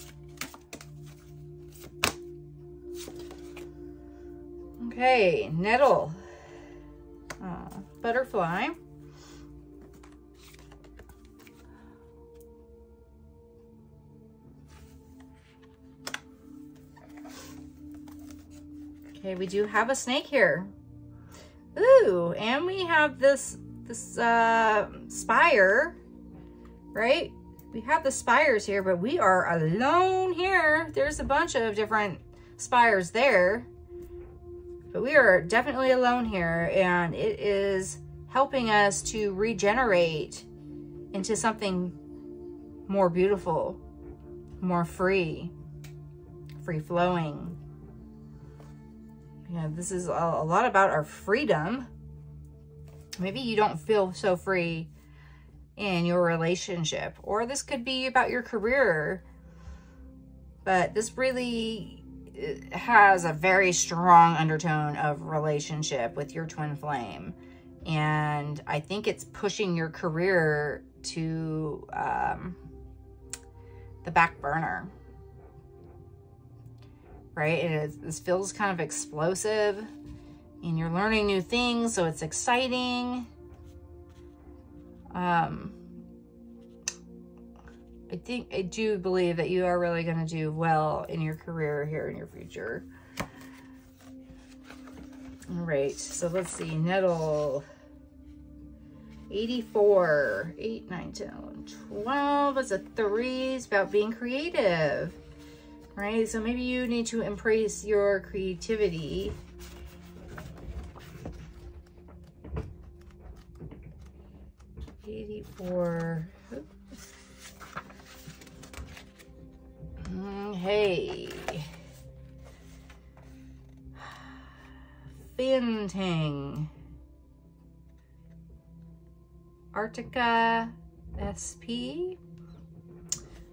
Okay, nettle. Butterfly. Okay, we do have a snake here. Ooh, and we have this spire, right? We have the spires here, but we are alone here. There's a bunch of different spires there, but we are definitely alone here, and it is helping us to regenerate into something more beautiful, more free, free-flowing. You know, this is a lot about our freedom. Maybe you don't feel so free in your relationship, or this could be about your career, but this really has a very strong undertone of relationship with your twin flame. And I think it's pushing your career to the back burner, right? And this feels kind of explosive, and you're learning new things, so it's exciting. I do believe that you are really going to do well in your career here in your future. All right, so let's see. Nettle 84, 8, 9, 10, 11, 12. It's a 3. It's about being creative, right? So maybe you need to embrace your creativity. Hey, Finting, Urtica SP.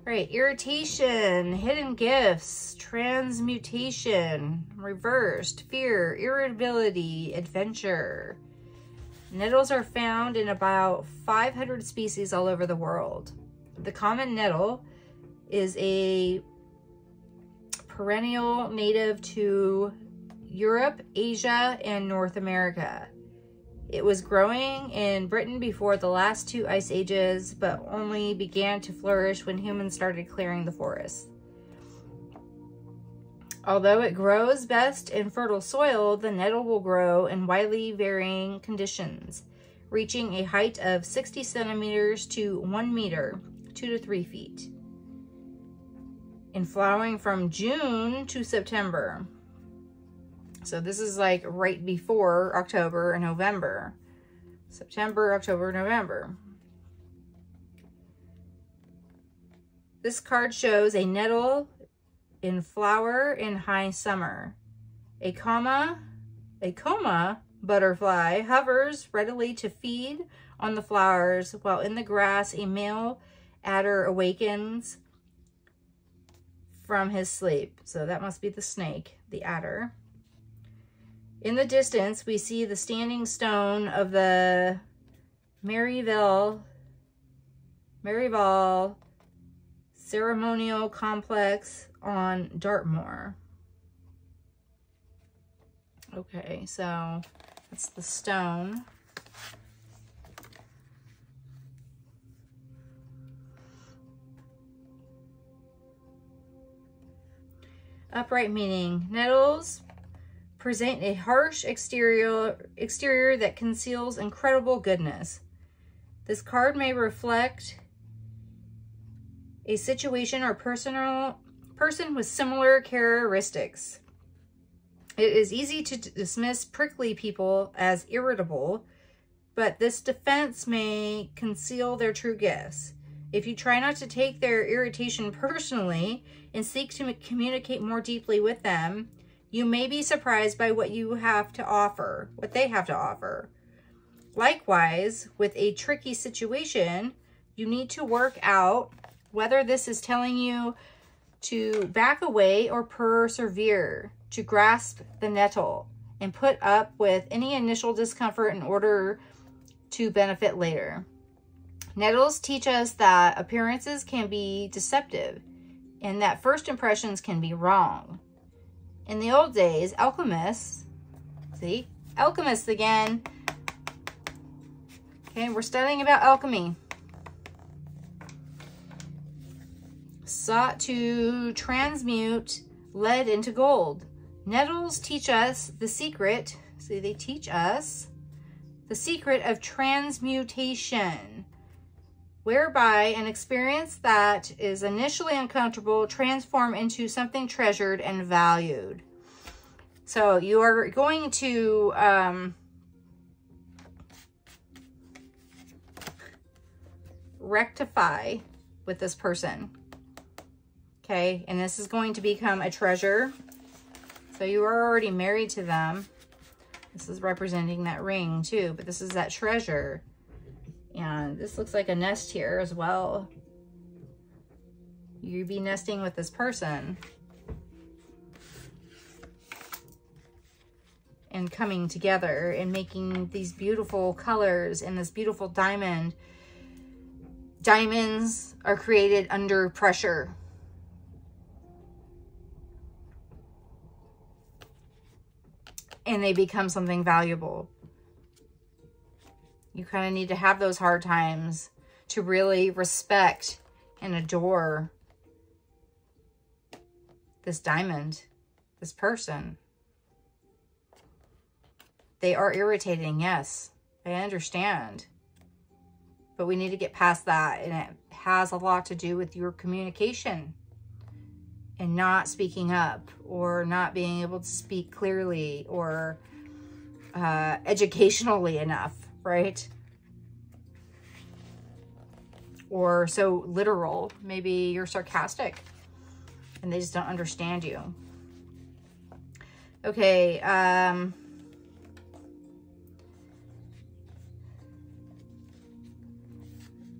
Right, irritation, hidden gifts, transmutation, reversed, fear, irritability, adventure. Nettles are found in about 500 species all over the world. The common nettle is a perennial native to Europe, Asia, and North America. It was growing in Britain before the last 2 ice ages, but only began to flourish when humans started clearing the forests. Although it grows best in fertile soil, the nettle will grow in widely varying conditions, reaching a height of 60 centimeters to 1 meter, 2 to 3 feet, and flowering from June to September. So this is like right before October and November. September, October, November. This card shows a nettle in flower in high summer. A coma butterfly hovers readily to feed on the flowers, while in the grass a male adder awakens from his sleep. So that must be the snake, the adder. In the distance, we see the standing stone of the Merival ceremonial complex on Dartmoor. Okay, so that's the stone. Upright meaning. Nettles present a harsh exterior that conceals incredible goodness. This card may reflect a situation or person with similar characteristics. It is easy to dismiss prickly people as irritable, but this defense may conceal their true gifts. If you try not to take their irritation personally and seek to communicate more deeply with them, you may be surprised by what you have to offer, what they have to offer. Likewise, with a tricky situation, you need to work out whether this is telling you to back away or persevere, to grasp the nettle and put up with any initial discomfort in order to benefit later. Nettles teach us that appearances can be deceptive and that first impressions can be wrong. In the old days, alchemists, see, alchemists again. Okay, we're studying about alchemy. Sought to transmute lead into gold. Nettles teach us the secret. See, they teach us the secret of transmutation. whereby an experience that is initially uncomfortable transforms into something treasured and valued. So you are going to rectify with this person, okay? And this is going to become a treasure. So you are already married to them. This is representing that ring too, but this is that treasure. And this looks like a nest here as well. You'd be nesting with this person and coming together and making these beautiful colors and this beautiful diamond. Diamonds are created under pressure. And they become something valuable. You kind of need to have those hard times to really respect and adore this diamond, this person. They are irritating, yes, I understand. But we need to get past that, and it has a lot to do with your communication and not speaking up or not being able to speak clearly or educationally enough. Right? Or so literal. Maybe you're sarcastic and they just don't understand you. Okay. A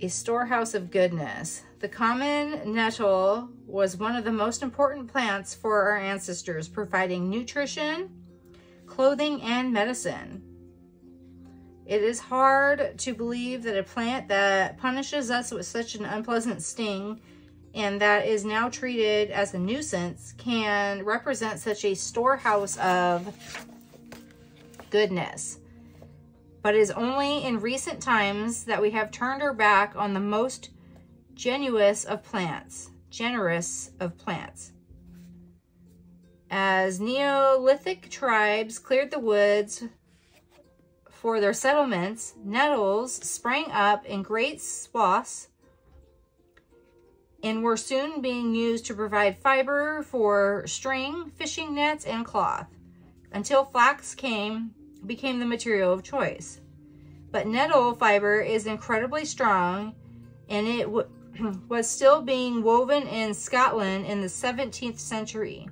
storehouse of goodness. The common nettle was one of the most important plants for our ancestors, providing nutrition, clothing, and medicine. It is hard to believe that a plant that punishes us with such an unpleasant sting and that is now treated as a nuisance can represent such a storehouse of goodness. But it is only in recent times that we have turned our back on the most generous of plants. As Neolithic tribes cleared the woods for their settlements, nettles sprang up in great swaths and were soon being used to provide fiber for string, fishing nets, and cloth, until flax became the material of choice. But nettle fiber is incredibly strong, and it was still being woven in Scotland in the 17th century,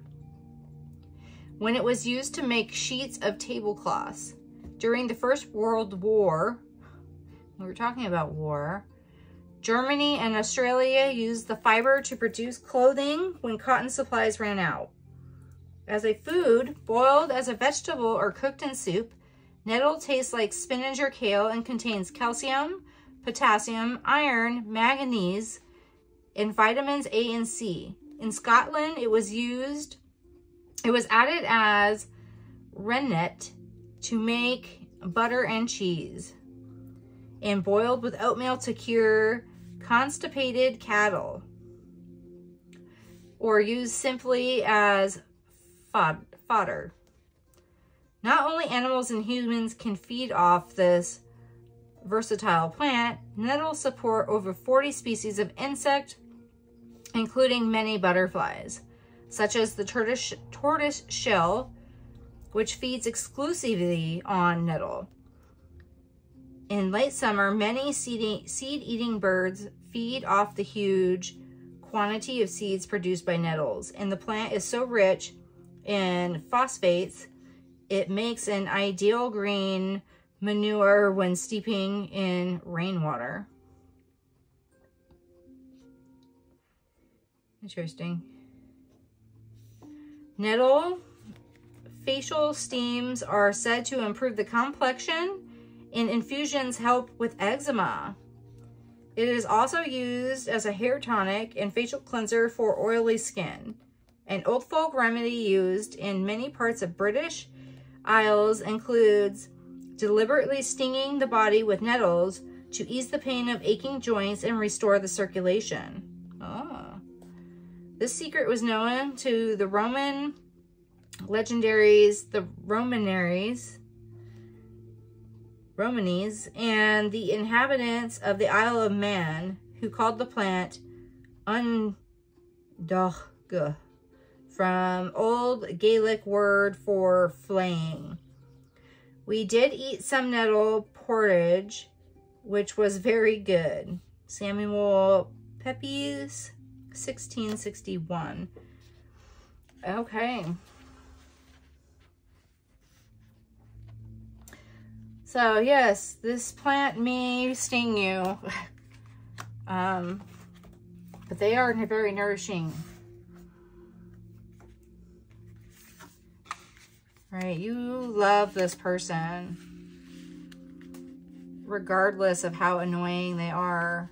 when it was used to make sheets of tablecloths. During the First World War, we were talking about war, Germany and Australia used the fiber to produce clothing when cotton supplies ran out. As a food, boiled as a vegetable or cooked in soup, nettle tastes like spinach or kale and contains calcium, potassium, iron, manganese, and vitamins A and C. In Scotland, it was added as rennet to make butter and cheese, and boiled with oatmeal to cure constipated cattle, or used simply as fodder. Not only animals and humans can feed off this versatile plant, nettles support over 40 species of insect, including many butterflies, such as the tortoise shell, which feeds exclusively on nettle. In late summer, many seed-eating birds feed off the huge quantity of seeds produced by nettles, and the plant is so rich in phosphates, it makes an ideal green manure when steeping in rainwater. Interesting. Nettle facial steams are said to improve the complexion, and infusions help with eczema. It is also used as a hair tonic and facial cleanser for oily skin, an old folk remedy used in many parts of British Isles includes deliberately stinging the body with nettles to ease the pain of aching joints and restore the circulation. Oh. This secret was known to the Roman legendaries, the Romanaries, Romanese, and the inhabitants of the Isle of Man, who called the plant Undogh, from old Gaelic word for flame. We did eat some nettle porridge, which was very good. Samuel Pepys, 1661. Okay. So yes, this plant may sting you, but they are very nourishing. Right, you love this person, regardless of how annoying they are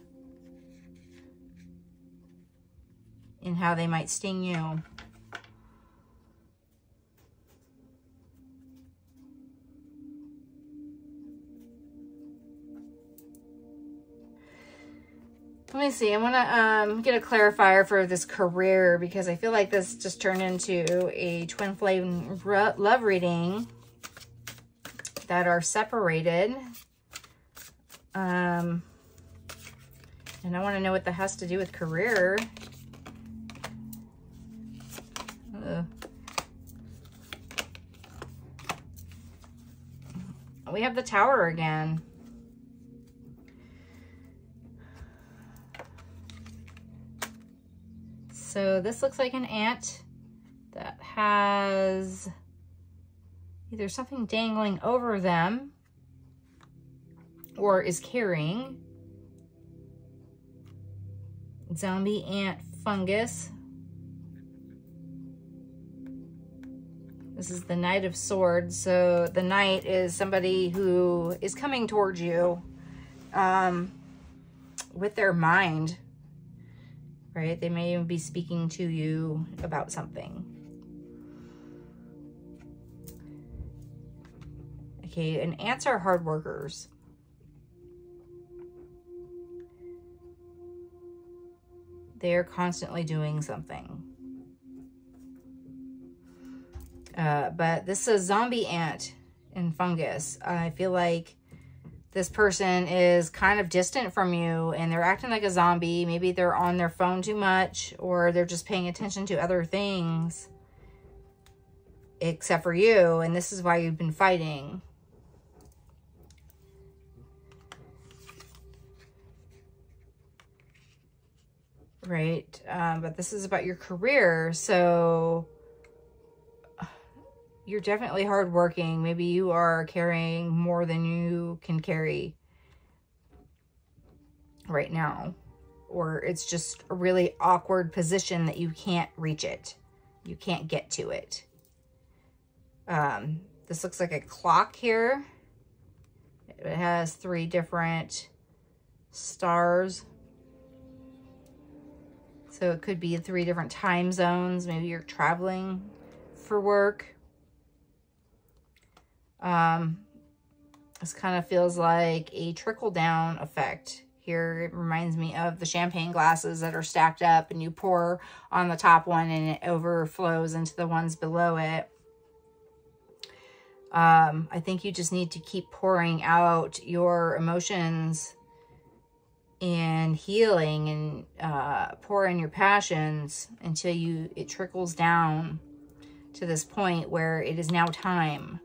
and how they might sting you. Let me see, I want to get a clarifier for this career, because I feel like this just turned into a twin flame love reading that are separated. And I want to know what that has to do with career. Ugh. We have the Tower again. So this looks like an ant that has either something dangling over them or is carrying zombie ant fungus. This is the Knight of Swords. So the Knight is somebody who is coming towards you with their mind. Right? They may even be speaking to you about something. Okay, and ants are hard workers. They're constantly doing something. But this is zombie ant and fungus. I feel like this person is kind of distant from you and they're acting like a zombie. Maybe they're on their phone too much, or they're just paying attention to other things except for you. And this is why you've been fighting. Right? But this is about your career. So you're definitely hardworking. Maybe you are carrying more than you can carry right now. Or it's just a really awkward position that you can't reach it. You can't get to it. This looks like a clock here. It has three different stars. So it could be three different time zones. Maybe you're traveling for work. This kind of feels like a trickle-down effect. Here, it reminds me of the champagne glasses that are stacked up and you pour on the top one and it overflows into the ones below it. I think you just need to keep pouring out your emotions and healing and pour in your passions until it trickles down to this point where it is now time.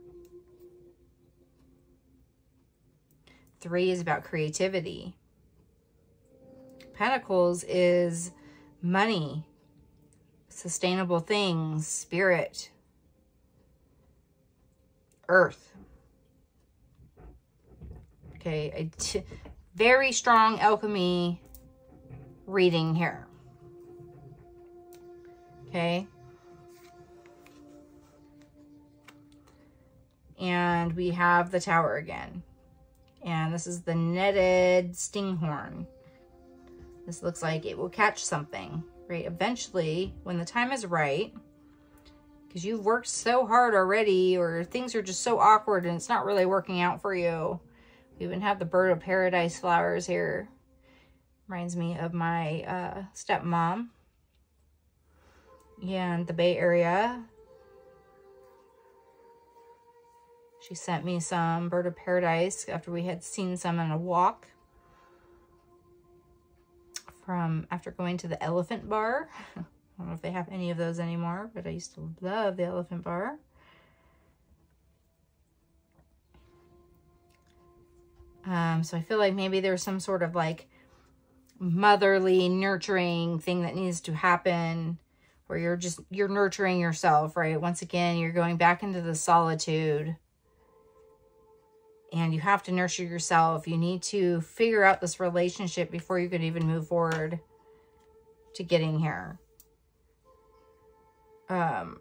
3 is about creativity. Pentacles is money, sustainable things, spirit, earth. Okay, a very strong alchemy reading here. Okay. And we have the Tower again. And this is the netted stinghorn. This looks like it will catch something, right? Eventually, when the time is right, because you've worked so hard already, or things are just so awkward and it's not really working out for you. We even have the bird of paradise flowers here. Reminds me of my stepmom. And the Bay Area. She sent me some Bird of Paradise after we had seen some on a walk from after going to the Elephant Bar. I don't know if they have any of those anymore, but I used to love the Elephant Bar. So I feel like maybe there's some sort of like motherly nurturing thing that needs to happen where you're nurturing yourself, right? Once again, you're going back into the solitude and you have to nurture yourself. You need to figure out this relationship before you could even move forward to getting here. The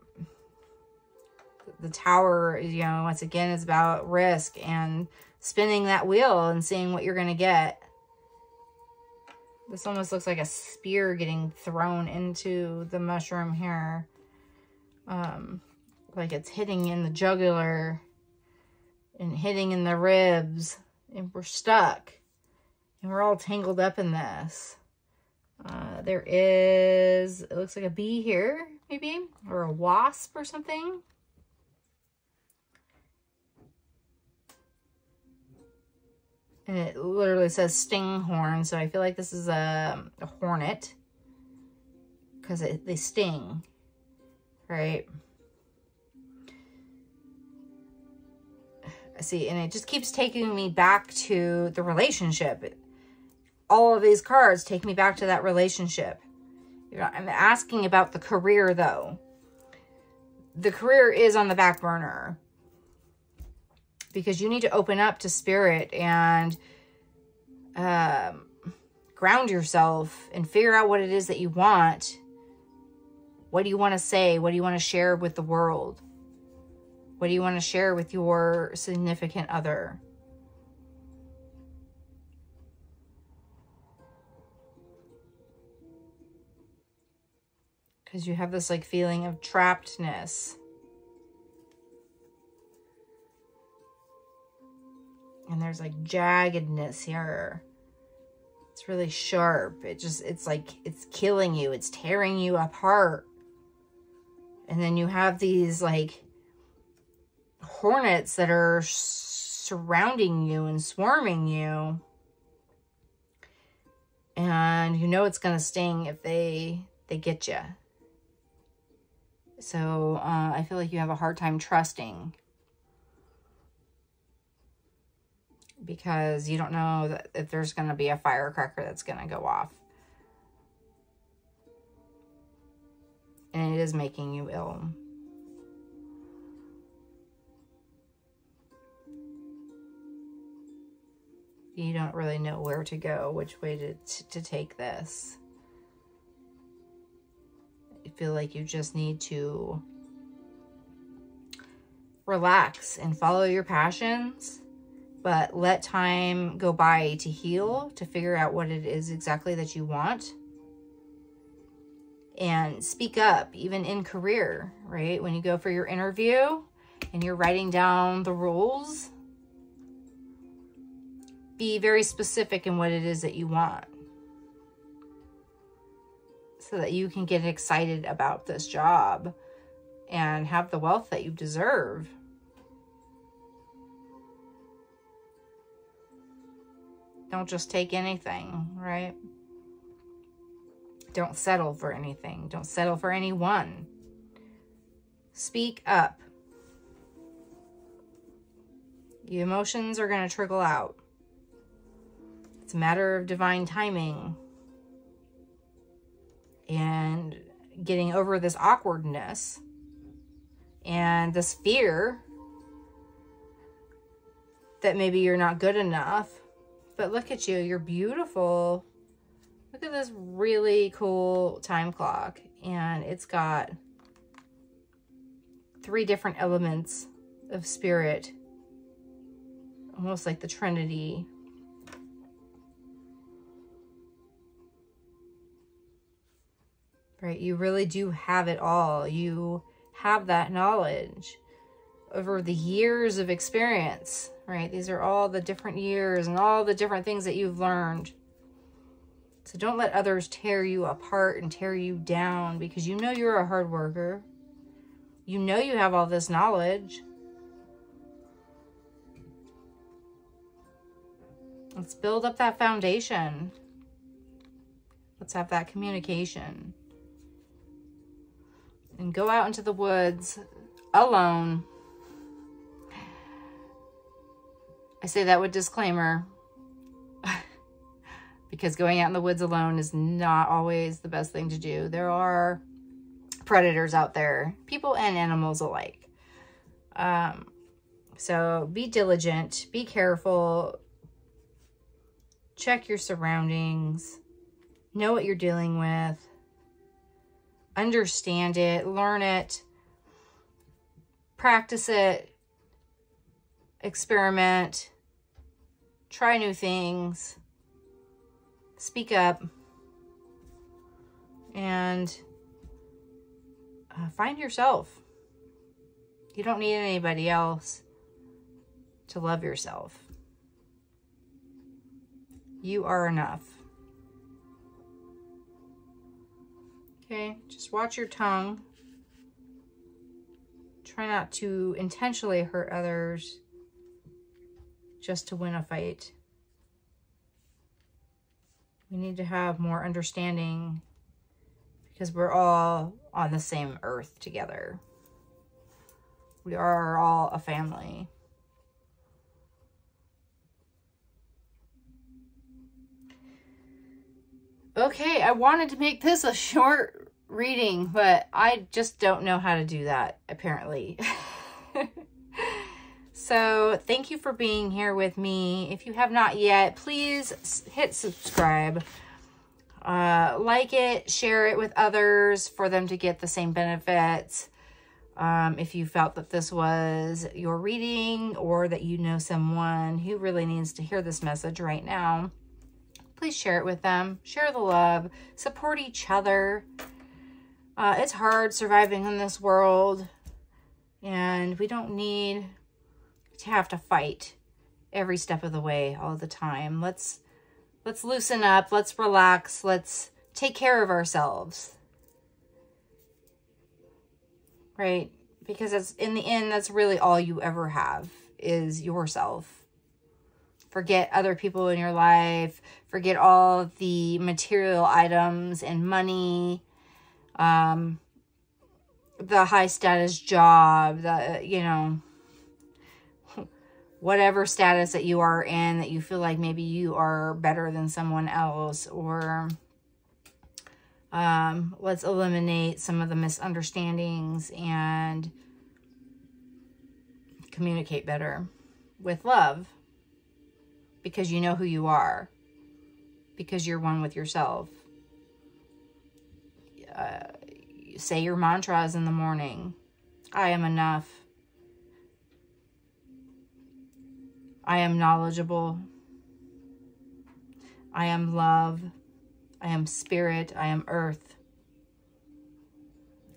Tower, you know, once again, is about risk and spinning that wheel and seeing what you're going to get. This almost looks like a spear getting thrown into the mushroom here. Like it's hitting in the jugular and hitting in the ribs. And we're stuck. And we're all tangled up in this. There is, it looks like a bee here, maybe. Or a wasp or something. And it literally says sting horn, so I feel like this is a hornet because they sting, right? I see, and it just keeps taking me back to the relationship. All of these cards take me back to that relationship. You know, I'm asking about the career, though. The career is on the back burner. Because you need to open up to spirit and ground yourself and figure out what it is that you want. What do you want to say? What do you want to share with the world? What do you want to share with your significant other? Because you have this like feeling of trappedness. And there's like jaggedness here. It's really sharp. It's like, it's killing you. It's tearing you apart. And then you have these like hornets that are surrounding you and swarming you. And you know it's going to sting if they get you. So I feel like you have a hard time trusting. Because you don't know that if there's going to be a firecracker that's going to go off. And it is making you ill. You don't really know where to go, which way to take this. I feel like you just need to relax and follow your passions. But let time go by to heal, to figure out what it is exactly that you want. And speak up, even in career, right? When you go for your interview and you're writing down the rules, be very specific in what it is that you want. So that you can get excited about this job and have the wealth that you deserve. Don't just take anything, right? Don't settle for anything. Don't settle for anyone. Speak up. Your emotions are going to trickle out. It's a matter of divine timing and getting over this awkwardness and this fear that maybe you're not good enough. But look at you, you're beautiful. Look at this really cool time clock. And it's got 3 different elements of spirit. Almost like the Trinity. Right, you really do have it all. You have that knowledge over the years of experience. Right, these are all the different years and all the different things that you've learned. So don't let others tear you apart and tear you down, because you know you're a hard worker. You know you have all this knowledge. Let's build up that foundation. Let's have that communication. And go out into the woods alone. I say that with disclaimer because going out in the woods alone is not always the best thing to do. There are predators out there, people and animals alike. So be diligent, be careful, check your surroundings, know what you're dealing with, understand it, learn it, practice it, experiment, try new things, speak up, and find yourself. You don't need anybody else to love yourself. You are enough. Okay, just watch your tongue. Try not to intentionally hurt others just to win a fight. We need to have more understanding because we're all on the same earth together. We are all a family. Okay, I wanted to make this a short reading, but I just don't know how to do that, apparently. So thank you for being here with me. If you have not yet, please hit subscribe. Like it, share it with others for them to get the same benefits. If you felt that this was your reading or that you know someone who really needs to hear this message right now, please share it with them. Share the love. Support each other. It's hard surviving in this world, and we don't need to have to fight every step of the way all the time. Let's loosen up. Let's relax. Let's take care of ourselves. Right? Because that's, in the end, that's really all you ever have is yourself. Forget other people in your life. Forget all the material items and money, the high status job, the, you know, whatever status that you are in that you feel like maybe you are better than someone else, or let's eliminate some of the misunderstandings and communicate better with love. Because you know who you are. Because you're one with yourself. Say your mantras in the morning. I am enough. I am knowledgeable. I am love. I am spirit. I am earth.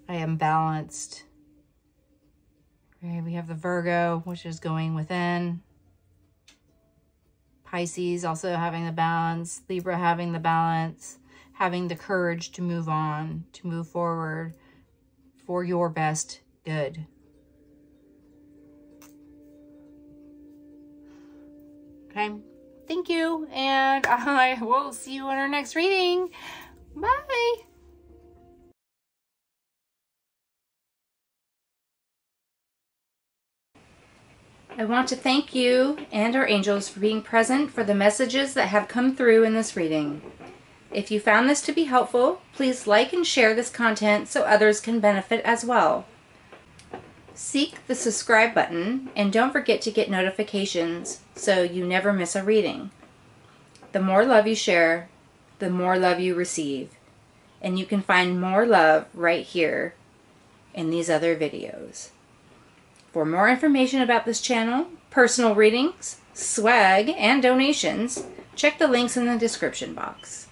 I am balanced. Okay, we have the Virgo, which is going within. Pisces also having the balance, Libra having the balance, having the courage to move on, to move forward for your best good. Okay, thank you, and I will see you in our next reading. Bye. I want to thank you and our angels for being present for the messages that have come through in this reading. If you found this to be helpful, please like and share this content so others can benefit as well. Seek the subscribe button and don't forget to get notifications so you never miss a reading. The more love you share, the more love you receive. And you can find more love right here in these other videos. For more information about this channel, personal readings, swag, and donations, check the links in the description box.